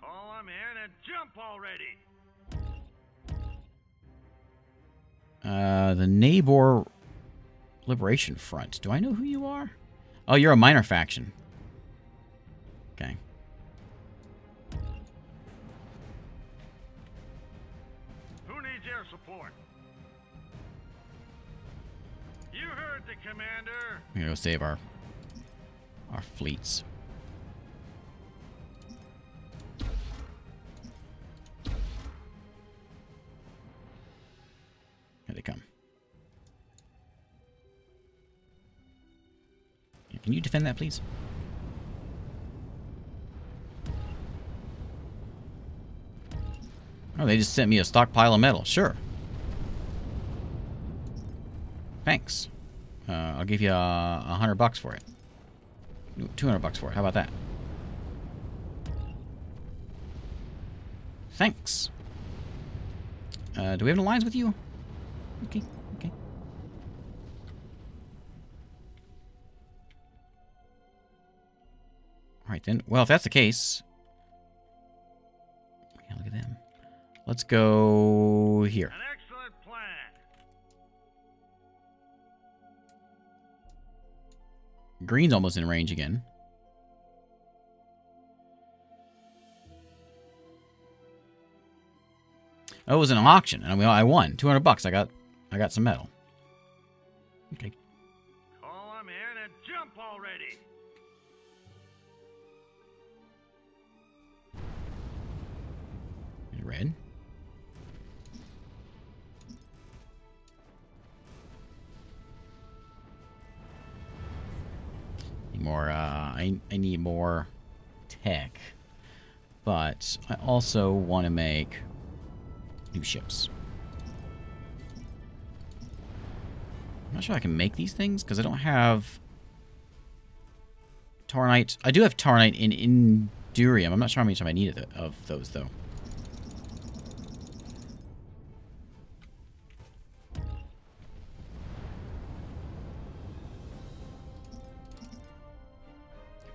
Call him in and jump already. The Nabor Liberation Front. Do I know who you are? Oh, you're a minor faction. Okay. Who needs air support? You heard the commander. We're gonna go save our fleets. They come. Can you defend that, please? Oh, they just sent me a stockpile of metal. Sure. Thanks. I'll give you $100 for it. $200 for it. How about that? Thanks. Do we have an alliance with you? Okay. Okay. All right, then. Well, if that's the case... Yeah, look at them. Let's go here. An excellent plan. Green's almost in range again. Oh, it was an auction, and I won $200. I got some metal. Okay. Call him in and jump already. Red. Need more. I need more tech, but I also want to make new ships. I'm not sure I can make these things because I don't have Taranite. I do have Taranite in Endurium. I'm not sure how many times I need of those though.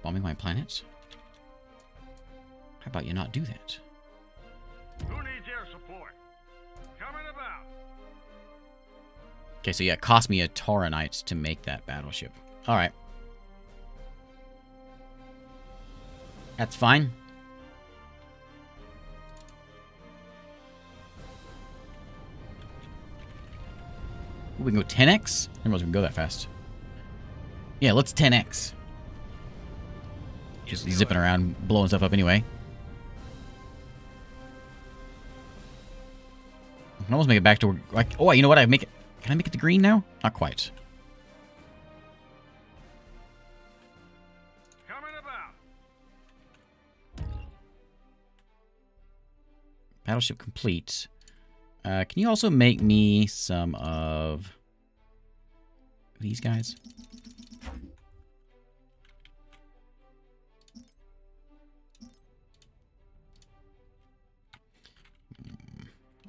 Bombing my planet? How about you not do that? Who needs air support? Okay, so yeah, it cost me a Taranite to make that battleship. Alright. That's fine. Ooh, we can go 10x? I wasn't gonna go that fast. Yeah, let's 10x. Just zipping around, blowing stuff up anyway. I can almost make it back to... like, oh, you know what? I make it... Can I make it to green now? Not quite. Coming about. Battleship complete. Can you also make me some of... these guys?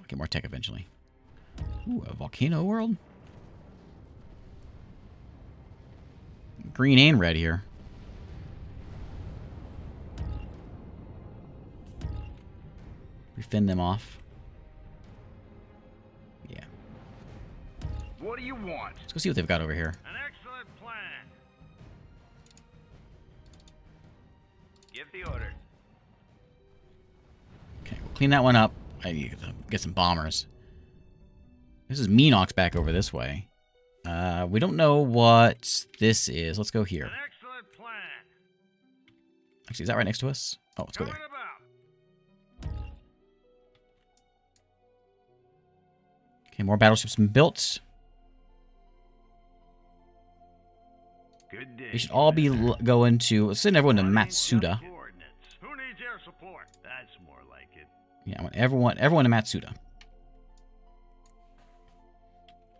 Get more tech eventually. Ooh, a volcano world? Green and red here. We fend them off. Yeah. What do you want? Let's go see what they've got over here. An excellent plan. Give the order. Okay, we'll clean that one up. I need to get some bombers. This is Minox back over this way. We don't know what this is. Let's go here. An excellent plan. Actually, is that right next to us? Oh, let's go there. About. Okay, more battleships been built. Good day. We should all be going to... Let's send everyone to Matsuda. Who needs air support? That's more like it. Yeah, I want everyone to Matsuda.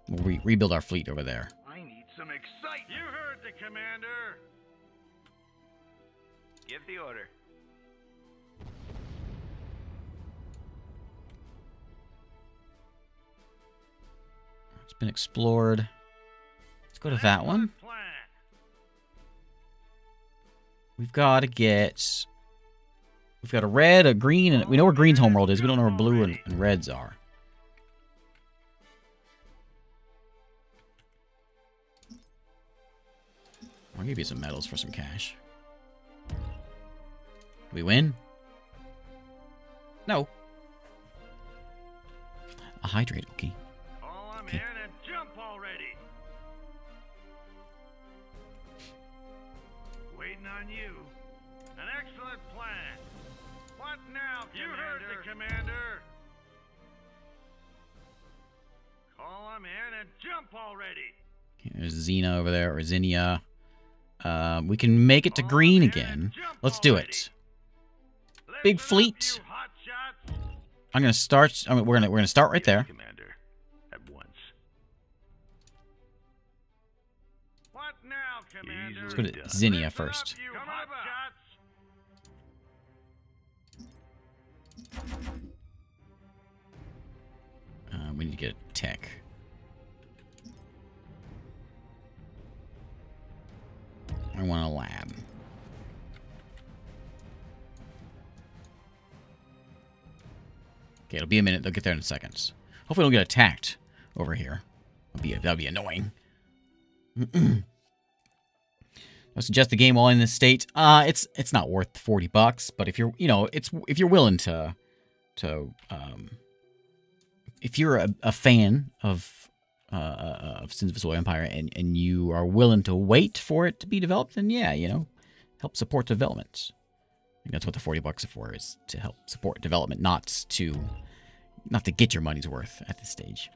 We'll rebuild our fleet over there. I need some excitement. You heard the commander. Give the order. It's been explored. Let's go to that one. We've got to get... We've got a red, a green, and we know where green's homeworld is. We don't know where blue and reds are. I'll give you some medals for some cash. We win? No. A hydrate, okay. Oh, I'm here to jump already. Waiting on you. An excellent plan. What now, Commander? You heard the Commander. Call him in and jump already. Okay, there's Xenia over there, or Zinnia. We can make it to green again. Let's do it. Big fleet. I'm gonna start. I mean, we're gonna start right there. Commander, at once. What now, Commander? Let's go to Zinnia first. We need to get tech. I want a lab. Okay, it'll be a minute. They'll get there in seconds. Hopefully, we don't get attacked over here. That'll be annoying. I suggest the game while in this state. It's not worth $40, but if you're, you know, if you're willing to if you're a fan of Sins of a Solar Empire and you are willing to wait for it to be developed, then yeah, you know, help support development. I think that's what the $40 are for, is to help support development, not to get your money's worth at this stage.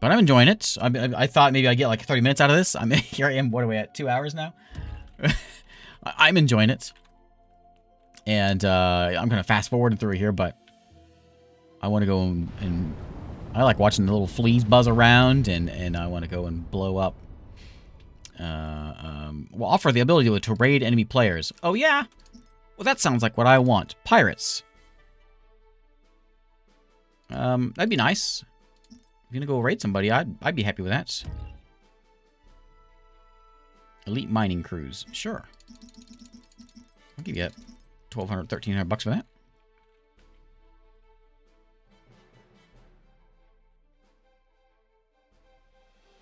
But I'm enjoying it. I thought maybe I'd get like 30 minutes out of this. Here I am, what are we at, 2 hours now? I'm enjoying it. And I'm going to fast forward through here, but I want to go and I like watching the little fleas buzz around, and I want to go and blow up. We'll offer the ability to raid enemy players. Oh, yeah. Well, that sounds like what I want. Pirates. That'd be nice. If you're going to go raid somebody, I'd be happy with that. Elite mining crews. Sure. I'll give you that. $1,200, $1,300 for that.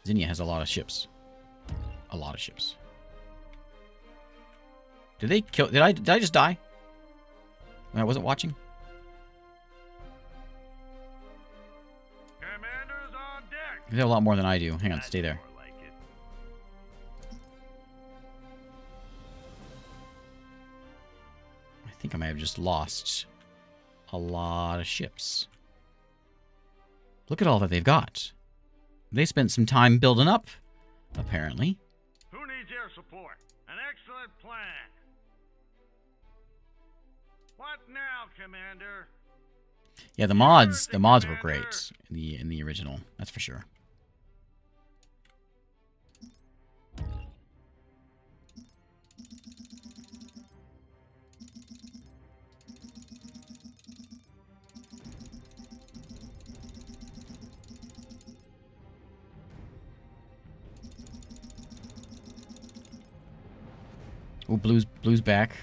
Zinnia has a lot of ships. A lot of ships. Did they kill? Did I just die? When I wasn't watching? Commanders on deck. They have a lot more than I do. Hang on, stay there. I think I may have just lost a lot of ships. Look at all that they've got. They spent some time building up, apparently. Who needs air support? An excellent plan. What now, Commander? Yeah, the mods were great in the original, that's for sure. Oh, blue's back.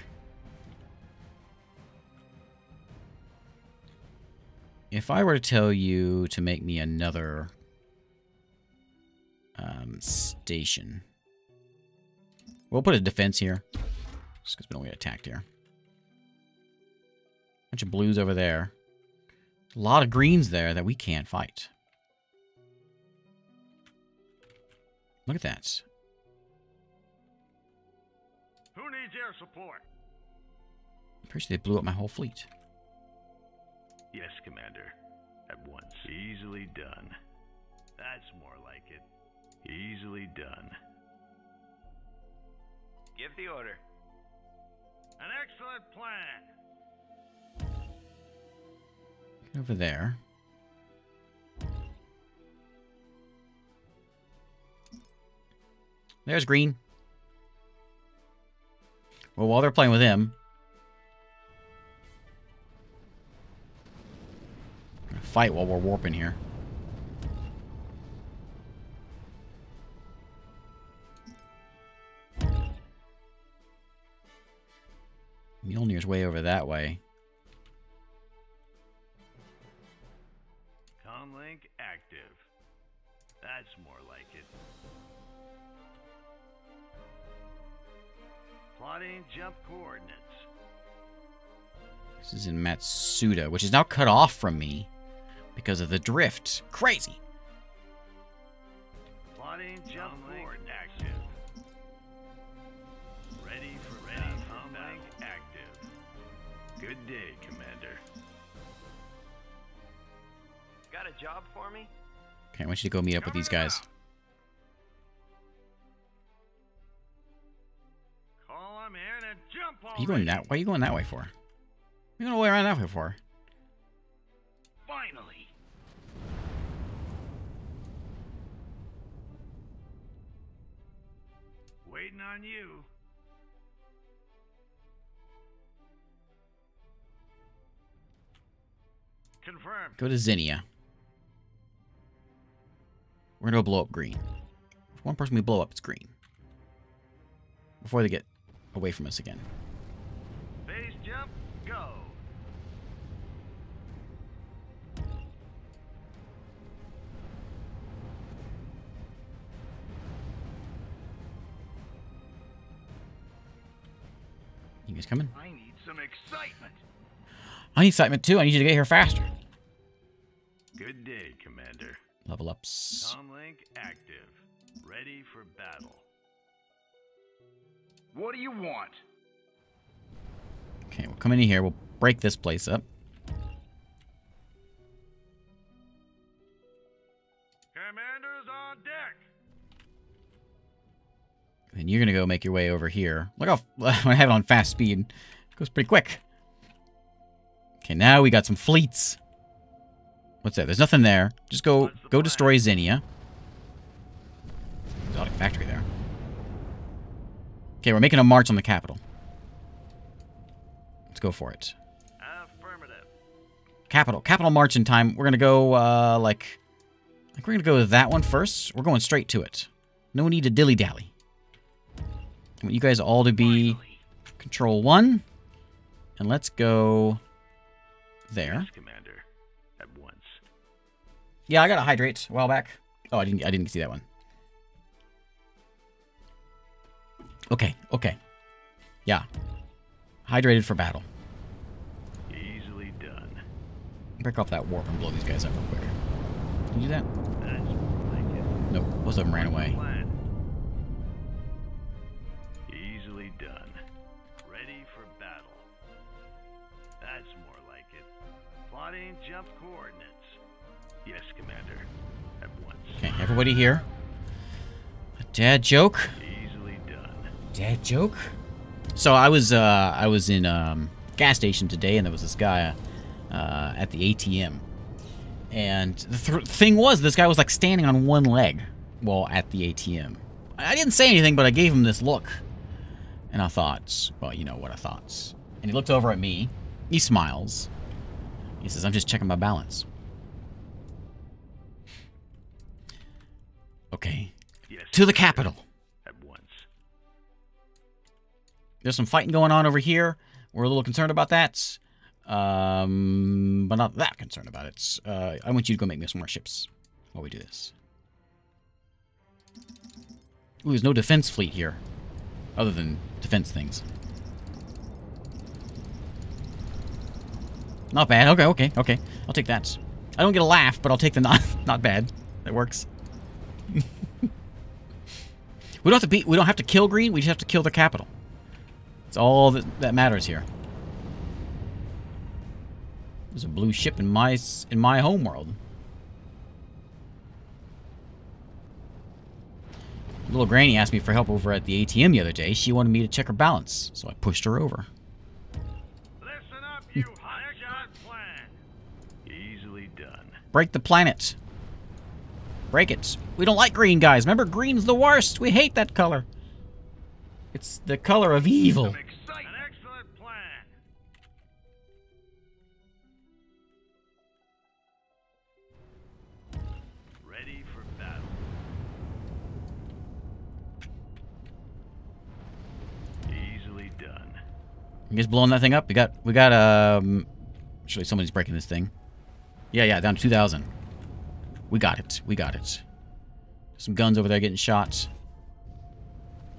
If I were to tell you to make me another station, we'll put a defense here, just because we don't get attacked here. Bunch of blues over there. A lot of greens there that we can't fight. Look at that. Who needs air support? I'm pretty sure they blew up my whole fleet. Yes, Commander. At once. Easily done. That's more like it. Easily done. Give the order. An excellent plan. Over there. There's green. Well, while they're playing with him, I'm gonna fight while we're warping here. Mjolnir's way over that way. Comlink active. That's more like it. Plotting jump coordinates. This is in Matsuda, which is now cut off from me because of the drift. Crazy. Plotting jump coordinates active. Ready for active. Good day, Commander. Got a job for me? Okay, I want you to go meet up with these guys. Are you going that way? What are you going that way for? What are you going all the way around that way for? Finally. Waiting on you. Confirmed. Go to Zinnia. We're going to blow up green. If one person we blow up, it's green. Before they get away from us again. Base jump, go. You guys coming? I need some excitement. I need excitement too. I need you to get here faster. Good day, Commander. Level ups. Comlink active. Ready for battle. What do you want? Okay, we'll come in here. We'll break this place up. Commanders on deck. And you're gonna go make your way over here. Look how I have it on fast speed. It goes pretty quick. Okay, now we got some fleets. What's that? There's nothing there. Just go destroy Xenia. Exotic factory there. Okay, we're making a march on the capital. Let's go for it. Affirmative. Capital. Capital march in time. We're going to go, like we're going to go to that one first. We're going straight to it. No need to dilly-dally. I want you guys all to be Control 1. And let's go there. Yes, Commander. At once. Yeah, I got to hydrate a while back. Oh, I didn't see that one. Okay, okay. Yeah. Hydrated for battle. Easily done. Break off that warp and blow these guys up real quick. Can you do that? Nope, most of them ran away. Easily done. Ready for battle. That's more like it. Plotting jump coordinates. Yes, Commander. At once. Okay, everybody here. A dad joke. Dad joke? So I was in a gas station today, and there was this guy at the ATM, and the thing was, this guy was like standing on one leg while at the ATM. I didn't say anything, but I gave him this look, and I thought, well, you know what I thought. And he looked over at me. He smiles. He says, "I'm just checking my balance." Okay. Yes, to the capital. There's some fighting going on over here. We're a little concerned about that. But not that concerned about it. I want you to go make me some more ships while we do this. Ooh, there's no defense fleet here. Other than defense things. Not bad. Okay, okay, okay. I'll take that. I don't get a laugh, but I'll take the not bad. That works. We don't have to kill green, we just have to kill their capital. It's all that matters here. There's a blue ship in my homeworld. Little granny asked me for help over at the ATM the other day. She wanted me to check her balance, so I pushed her over. Listen up, you high-shot plan. Easily done. Break the planet. Break it. We don't like green, guys. Remember, green's the worst. We hate that color. It's the color of evil. An excellent plan. Ready for battle. Easily done. You guys blowing that thing up? We got actually somebody's breaking this thing. Yeah, yeah, down to 2,000. We got it. We got it. Some guns over there getting shot.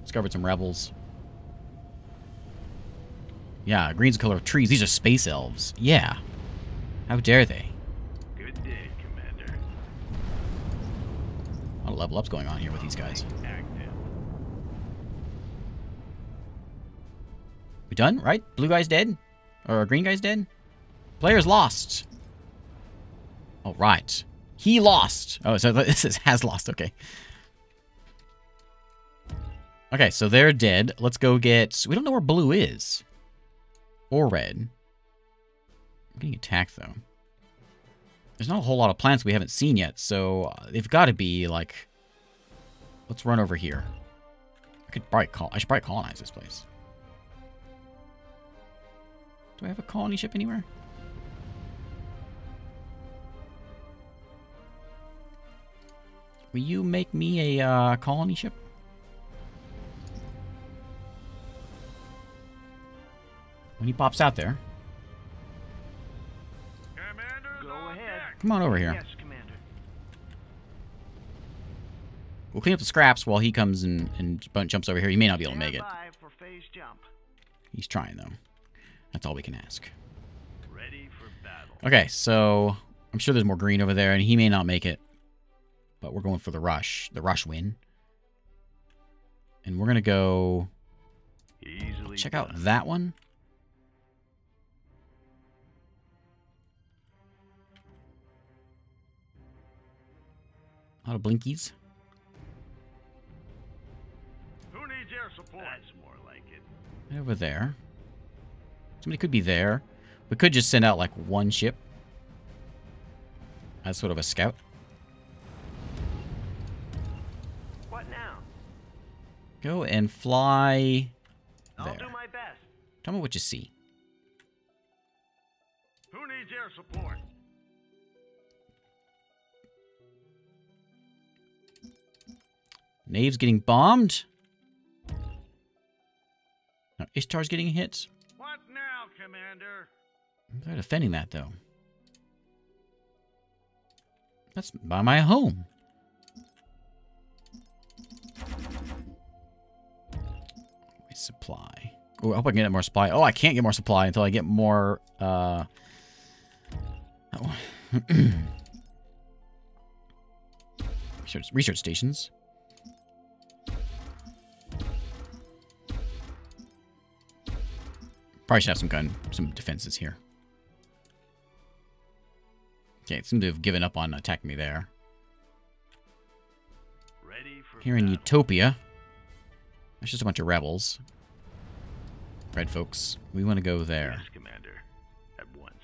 Discovered some rebels. Yeah, green's the color of trees. These are space elves. Yeah. How dare they? Good day, Commander. A lot of level ups going on here with these guys. Active. We done, right? Blue guy's dead? Or green guy's dead? Player's lost. All right. He lost. Oh, so this is has lost. Okay. Okay, so they're dead. Let's go get... We don't know where blue is. or red. I'm getting attacked, though. There's not a whole lot of plants we haven't seen yet, so they've got to be, like... Let's run over here. I should probably colonize this place. Do I have a colony ship anywhere? Will you make me a colony ship? When he pops out there. Go ahead. Come on over here. Yes, Commander. We'll clean up the scraps while he comes and jumps over here. He may not be able to make it. He's trying, though. That's all we can ask. Ready for battle. Okay, so I'm sure there's more green over there, and he may not make it. But we're going for the rush. The rush win. And we're going to go check out that one. A lot of blinkies. Who needs air support? That's more like it. Over there. Somebody could be there. We could just send out, like, one ship. As sort of a scout. Go and fly there. I'll do my best. Tell me what you see. Who needs air support? Nave's getting bombed. Now Ishtar's getting hit. What now, Commander? They're defending that, though. That's by my home. Supply. Oh, I hope I can get more supply. Oh, I can't get more supply until I get more, oh. Research stations. Probably should have some defenses here. Okay, it seems to have given up on attacking me there. Ready for here in battle. Utopia. It's just a bunch of rebels. Red folks. We want to go there. Yes, Commander. At once.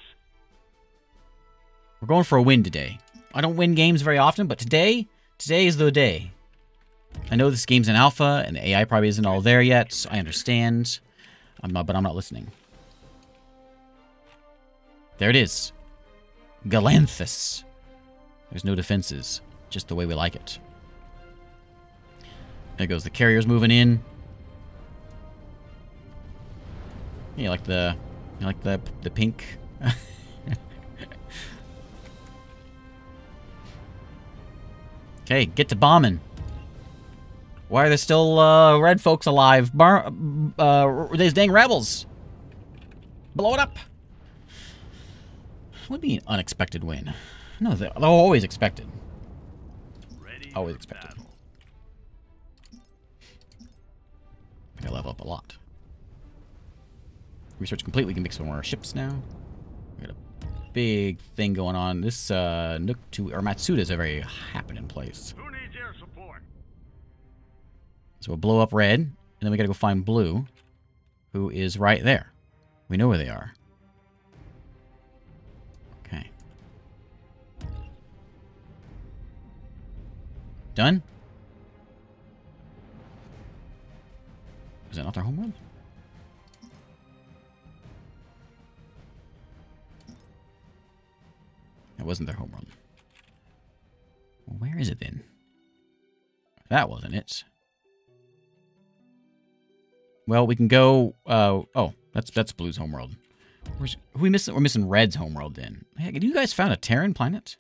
We're going for a win today. I don't win games very often, but today is the day. I know this game's in alpha, and the AI probably isn't all there yet. So I understand. But I'm not listening. There it is. Galanthus. There's no defenses. Just the way we like it. There goes the carriers moving in. Yeah, you like the pink. Okay, get to bombing. Why are there still red folks alive? These dang rebels. Blow it up. Would be an unexpected win. No, they're always expected. Always expected. I level up a lot. Research complete. We can make some more ships now. We got a big thing going on. This Nook 2 or Matsuda is a very happening place. Who needs air support? So we'll blow up red, and then we gotta go find blue, who is right there. We know where they are. Okay. Done? Is that not their homeworld? That wasn't their homeworld. Well, where is it then? That wasn't it. Well, we can go. Oh, that's Blue's homeworld. We missing? We're missing Red's homeworld then. Heck, have you guys found a Terran planet?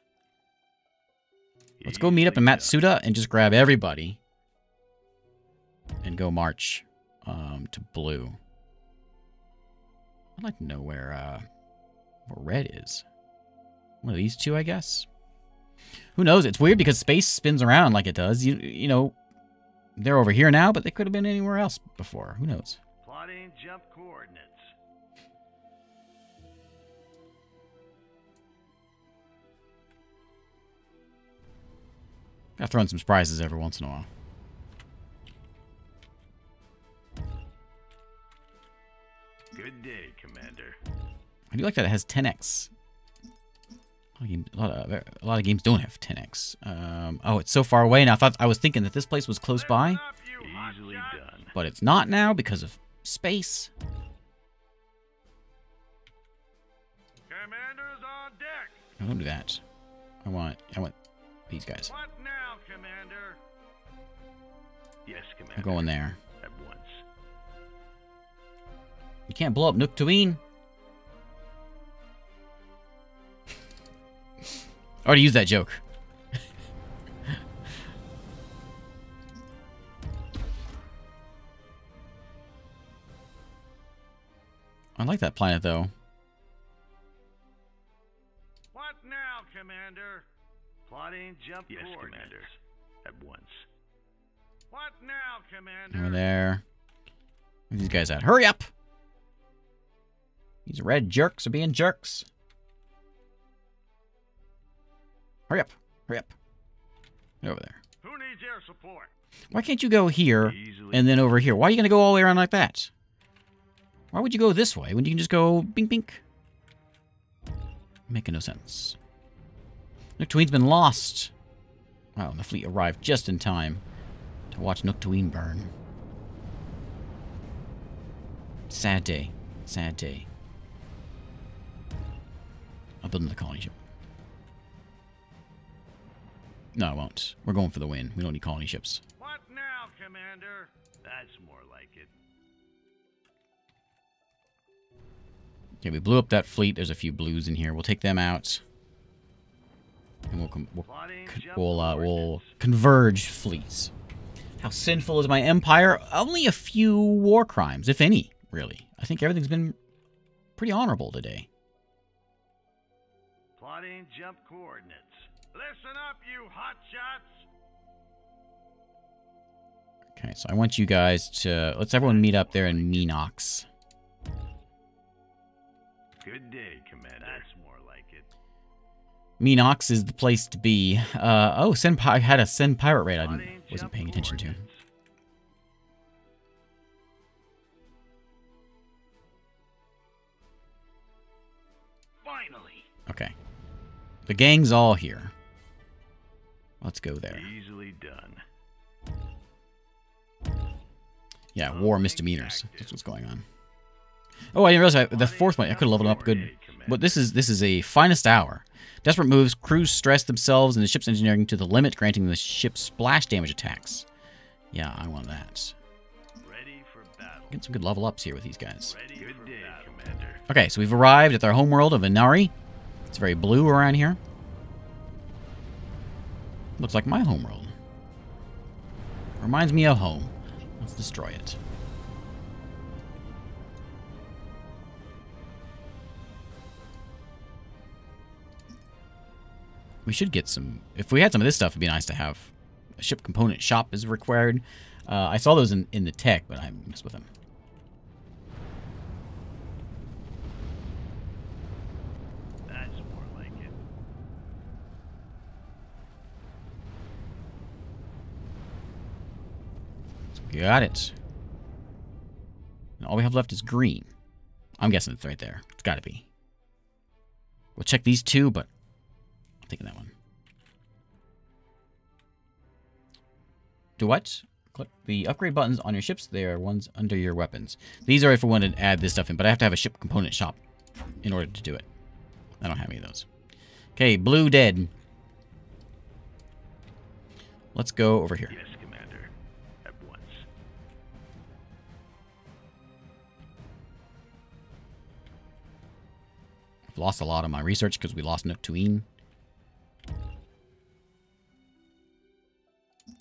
Let's go meet up in Matsuda and just grab everybody and go march. To blue. I'd like to know where red is. One of these two, I guess. Who knows? It's weird because space spins around like it does. You know, they're over here now, but they could have been anywhere else before. Who knows? Plotting jump coordinates. Gotta throw in some surprises every once in a while. Good day, Commander. do like that it has 10x. A lot of games don't have 10x. Oh, it's so far away now. I was thinking that this place was close by. Easily done. But it's not now because of space. Commanders on deck. I don't do that. I want these guys. What now, Commander? Yes, Commander. I'm going there. At once. You can't blow up Nooktween. I already used that joke. I like that planet, though. What now, Commander? Plotting jump coordinates. Yes, Commander. At once. What now, Commander? Over there. Get these guys out. Hurry up! These red jerks are being jerks. Hurry up. Hurry up. Over there. Who needs air support? Why can't you go here and then over here? Why are you going to go all the way around like that? Why would you go this way when you can just go bink bink? Making no sense. Nooktween's been lost. Wow, and the fleet arrived just in time to watch Nooktween burn. Sad day. Sad day. I'll build another colony ship. No, I won't. We're going for the win. We don't need colony ships. What now, Commander? That's more like it. Okay, we blew up that fleet. There's a few blues in here. We'll take them out. And we'll converge fleets. How sinful is my empire? Only a few war crimes, if any, really. I think everything's been pretty honorable today. Plotting jump coordinates. Listen up, you hotshots! Okay, so I want you guys to... Let's everyone meet up there in Minox. Good day, Commander. That's more like it. Minox is the place to be. Oh, I had a send pirate raid I wasn't paying attention to. Finally! Okay. The gang's all here. Let's go there. Easily done. Yeah, war misdemeanors. That's what's going on. Oh, I didn't realize the fourth one. I could have leveled up a good. But this is a finest hour. Desperate moves. Crews stress themselves and the ship's engineering to the limit, granting the ship splash damage attacks. Yeah, I want that. Ready for battle. Get some good level ups here with these guys. Ready for battle, Commander. Okay, so we've arrived at our homeworld of Inari. It's very blue around here. Looks like my homeworld. Reminds me of home. Let's destroy it. We should get some... If we had some of this stuff, it'd be nice to have. A ship component shop is required. I saw those in the tech, but I messed with them. That's more like it. So we got it. And all we have left is green. I'm guessing it's right there. It's got to be. We'll check these two, but... taking that one. Do what? Click the upgrade buttons on your ships. They are ones under your weapons. These are if I wanted to add this stuff in, but I have to have a ship component shop in order to do it. I don't have any of those. Okay, blue dead. Let's go over here. Yes, Commander. At once. I've lost a lot of my research because we lost Nooktween.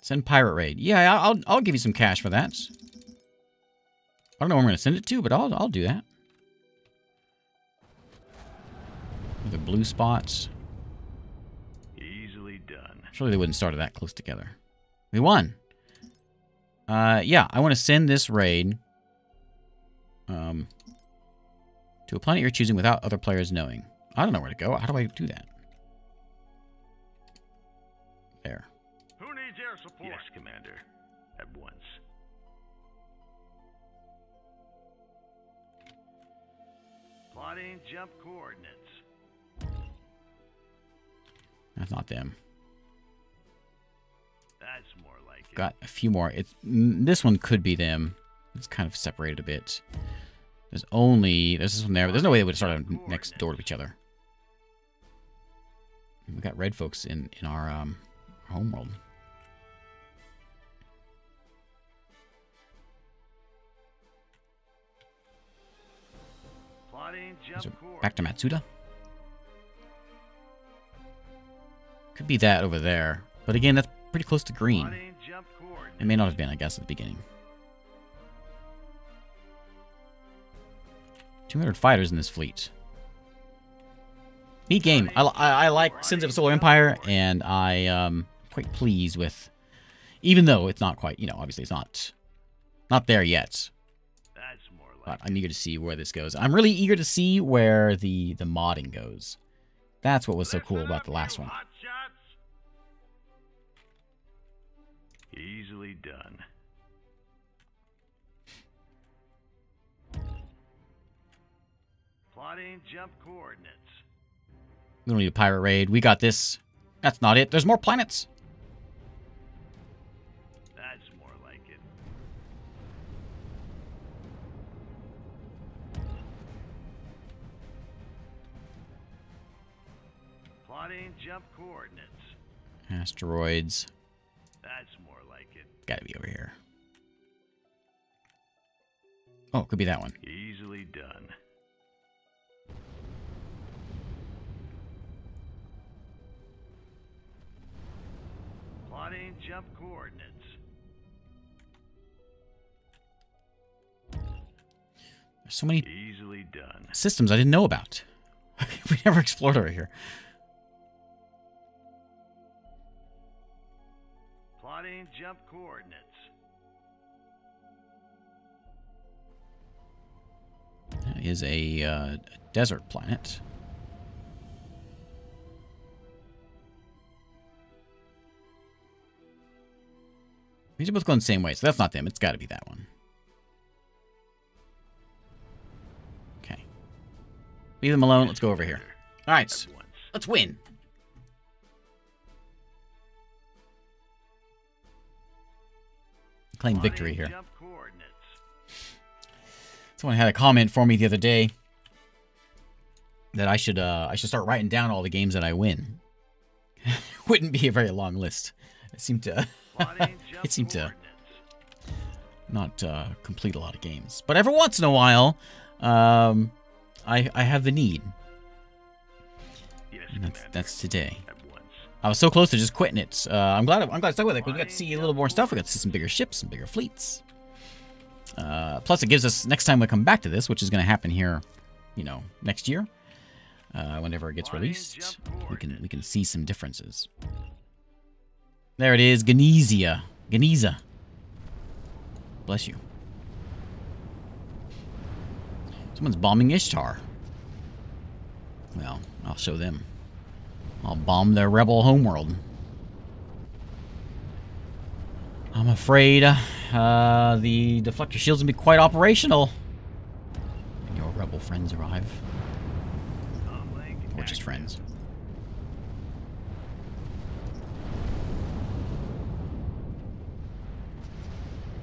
Send pirate raid. Yeah, I'll give you some cash for that. I don't know where I'm gonna send it to, but I'll do that. The blue spots. Easily done. Surely they wouldn't start it that close together. We won. Yeah, I want to send this raid to a planet you're choosing without other players knowing. I don't know where to go. How do I do that? There. Yes, Commander. At once. Plotting jump coordinates. That's not them. That's more like it. Got a few more. It's this one could be them. It's kind of separated a bit. There's only this one there, but there's no way they would start next door to each other. We got red folks in our homeworld. So back to Matsuda. Could be that over there, but again, that's pretty close to green. It may not have been, I guess, at the beginning. 200 fighters in this fleet. Neat game. I like Sins of a Solar Empire, and I quite pleased with, even though it's not quite, you know, obviously it's not there yet. But I'm eager to see where this goes. I'm really eager to see where the modding goes. That's what was so cool about the last one. Easily done. Plotting jump coordinates. We don't need a pirate raid. We got this. That's not it. There's more planets. Jump coordinates. Asteroids. That's more like it. Gotta be over here. Oh, it could be that one. Easily done. Plotting jump coordinates. There's so many easily done systems I didn't know about. We never explored over here. Jump coordinates. That is a desert planet. These are both going the same way, so that's not them. It's got to be that one. Okay. Leave them alone. Let's go over here. All right. Let's win. Claim victory here. Someone had a comment for me the other day that I should start writing down all the games that I win. Wouldn't be a very long list. It seemed to not complete a lot of games. But every once in a while, I have the need. Yes, that's today. I was so close to just quitting it. I'm glad I stuck with it because we got to see a little more stuff. We got to see some bigger ships and bigger fleets. Plus, it gives us next time we come back to this, which is going to happen here, you know, next year, whenever it gets released. We can see some differences. There it is, Xenia. Xenia. Bless you. Someone's bombing Ishtar. Well, I'll show them. I'll bomb their rebel homeworld. I'm afraid the deflector shields will be quite operational when your rebel friends arrive. Or just friends.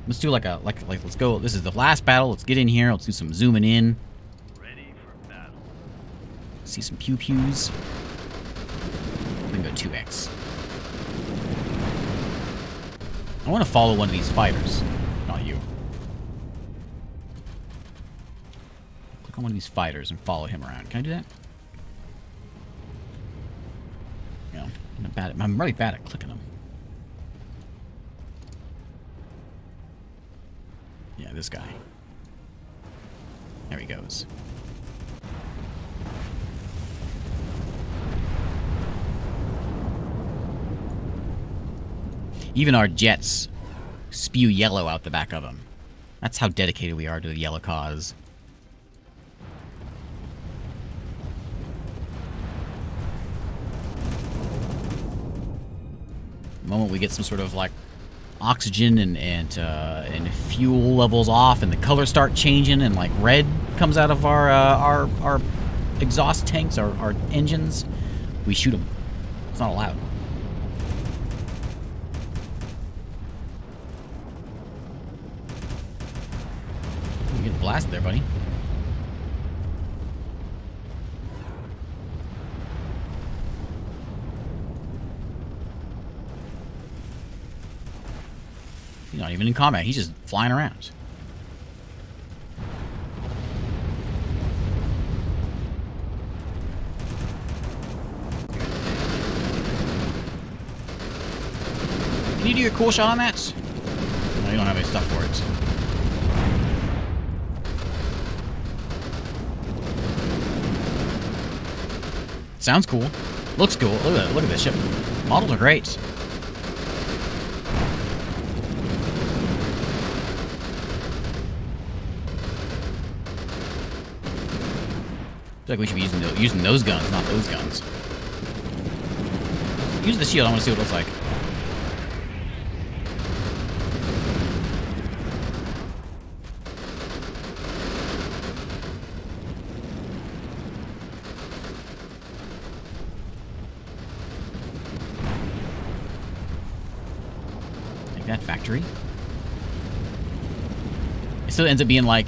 Let's do like let's go. This is the last battle. Let's get in here. Let's do some zooming in. Ready for battle. See some pew pews. Go 2x. I want to follow one of these fighters. Not you. Click on one of these fighters and follow him around. Can I do that? No. I'm really bad at clicking them. Yeah, this guy. There he goes. Even our jets spew yellow out the back of them. That's how dedicated we are to the yellow cause. The moment we get some sort of like oxygen and fuel levels off and the colors start changing and like red, comes out of our exhaust tanks, our engines, we shoot them. It's not allowed. You get blasted there, buddy. He's not even in combat. He's just flying around. Can you do a cool shot on that? No, you don't have any stuff for it. Sounds cool. Looks cool. Look at this ship. Models are great. I feel like we should be using those guns, not those guns. Use the shield. I want to see what it looks like. It still ends up being like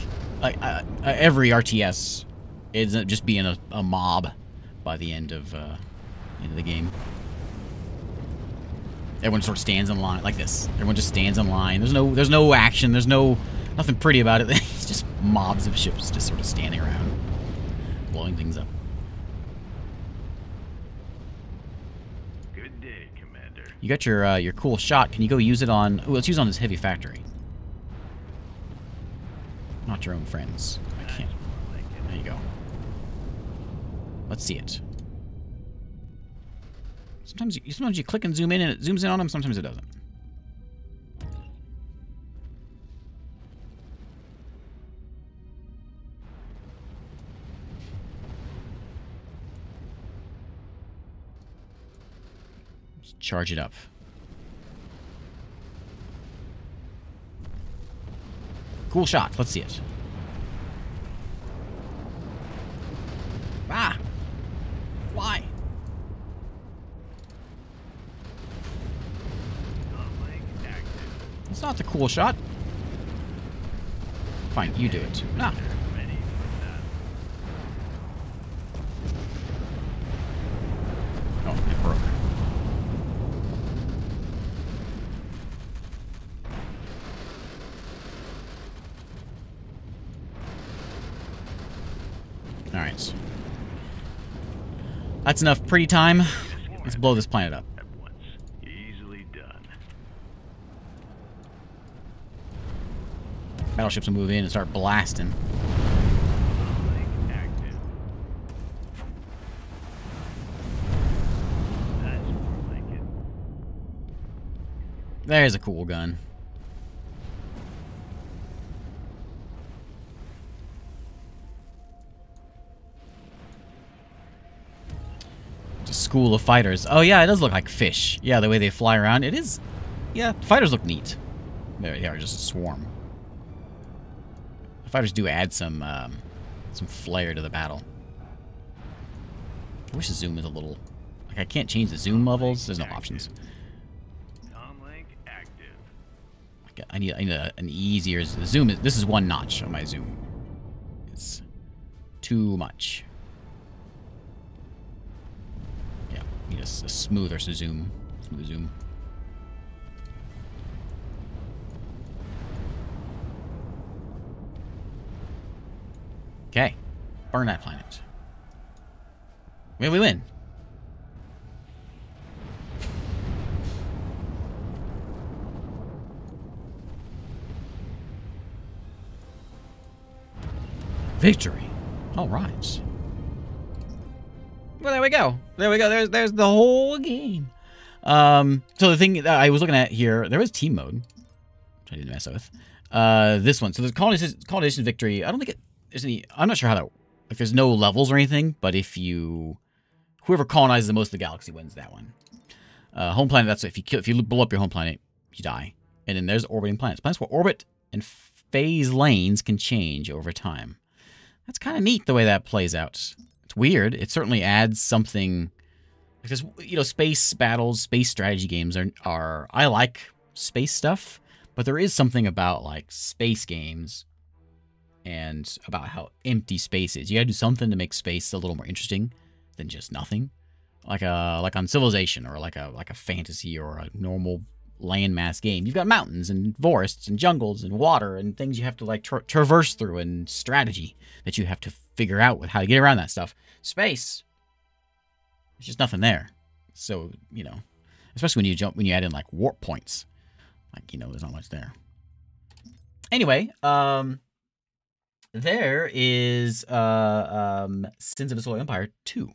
every RTS ends up just being a mob by the end of the game. Everyone sort of stands in line like this. Everyone just stands in line. There's no action. There's nothing pretty about it. It's just mobs of ships just sort of standing around, blowing things up. You got your cool shot. Can you go use it on... Ooh, let's use it on this heavy factory. Not your own friends. I can't. There you go. Let's see it. Sometimes you click and zoom in and it zooms in on them. Sometimes it doesn't. Charge it up. Cool shot. Let's see it. Ah! Why? It's not the cool shot. Fine, you do it. Ah. Oh, it broke. Alright. That's enough pretty time. Let's blow this planet up. Easily done. Battleships will move in and start blasting. There's a cool gun. School of fighters. Oh yeah, it does look like fish. Yeah, the way they fly around. It is... Yeah, fighters look neat. They are just a swarm. The fighters do add some flair to the battle. I wish the zoom was a little... Like, I can't change the zoom levels. There's no options. Okay, I need an easier... Zoom is... This is one notch on my zoom. It's too much. Need a smoother zoom. Smooth zoom. Okay. Burn that planet. We win. Victory. All right. Well, there we go. There we go. There's the whole game. So the thing that I was looking at here, there was team mode, which I didn't mess with. This one. So there's colonization victory. I don't think there's any. I'm not sure how that. Like, there's no levels or anything. But if you, whoever colonizes the most of the galaxy wins that one. Home planet. That's if you blow up your home planet, you die. And then there's orbiting planets. Planets where orbit and phase lanes can change over time. That's kind of neat the way that plays out. It's weird. It certainly adds something. Because, you know, space battles, space strategy games are I like space stuff, but there is something about, like, space games and about how empty space is. You gotta do something to make space a little more interesting than just nothing. Like on Civilization, or like a fantasy or a normal landmass game. You've got mountains and forests and jungles and water and things you have to, like, traverse through, and strategy that you have to figure out with how to get around that stuff. Space, there's just nothing there. So, you know, especially when you add in, like, warp points, like, you know, there's not much there. Anyway, there is Sins of a Solar Empire 2.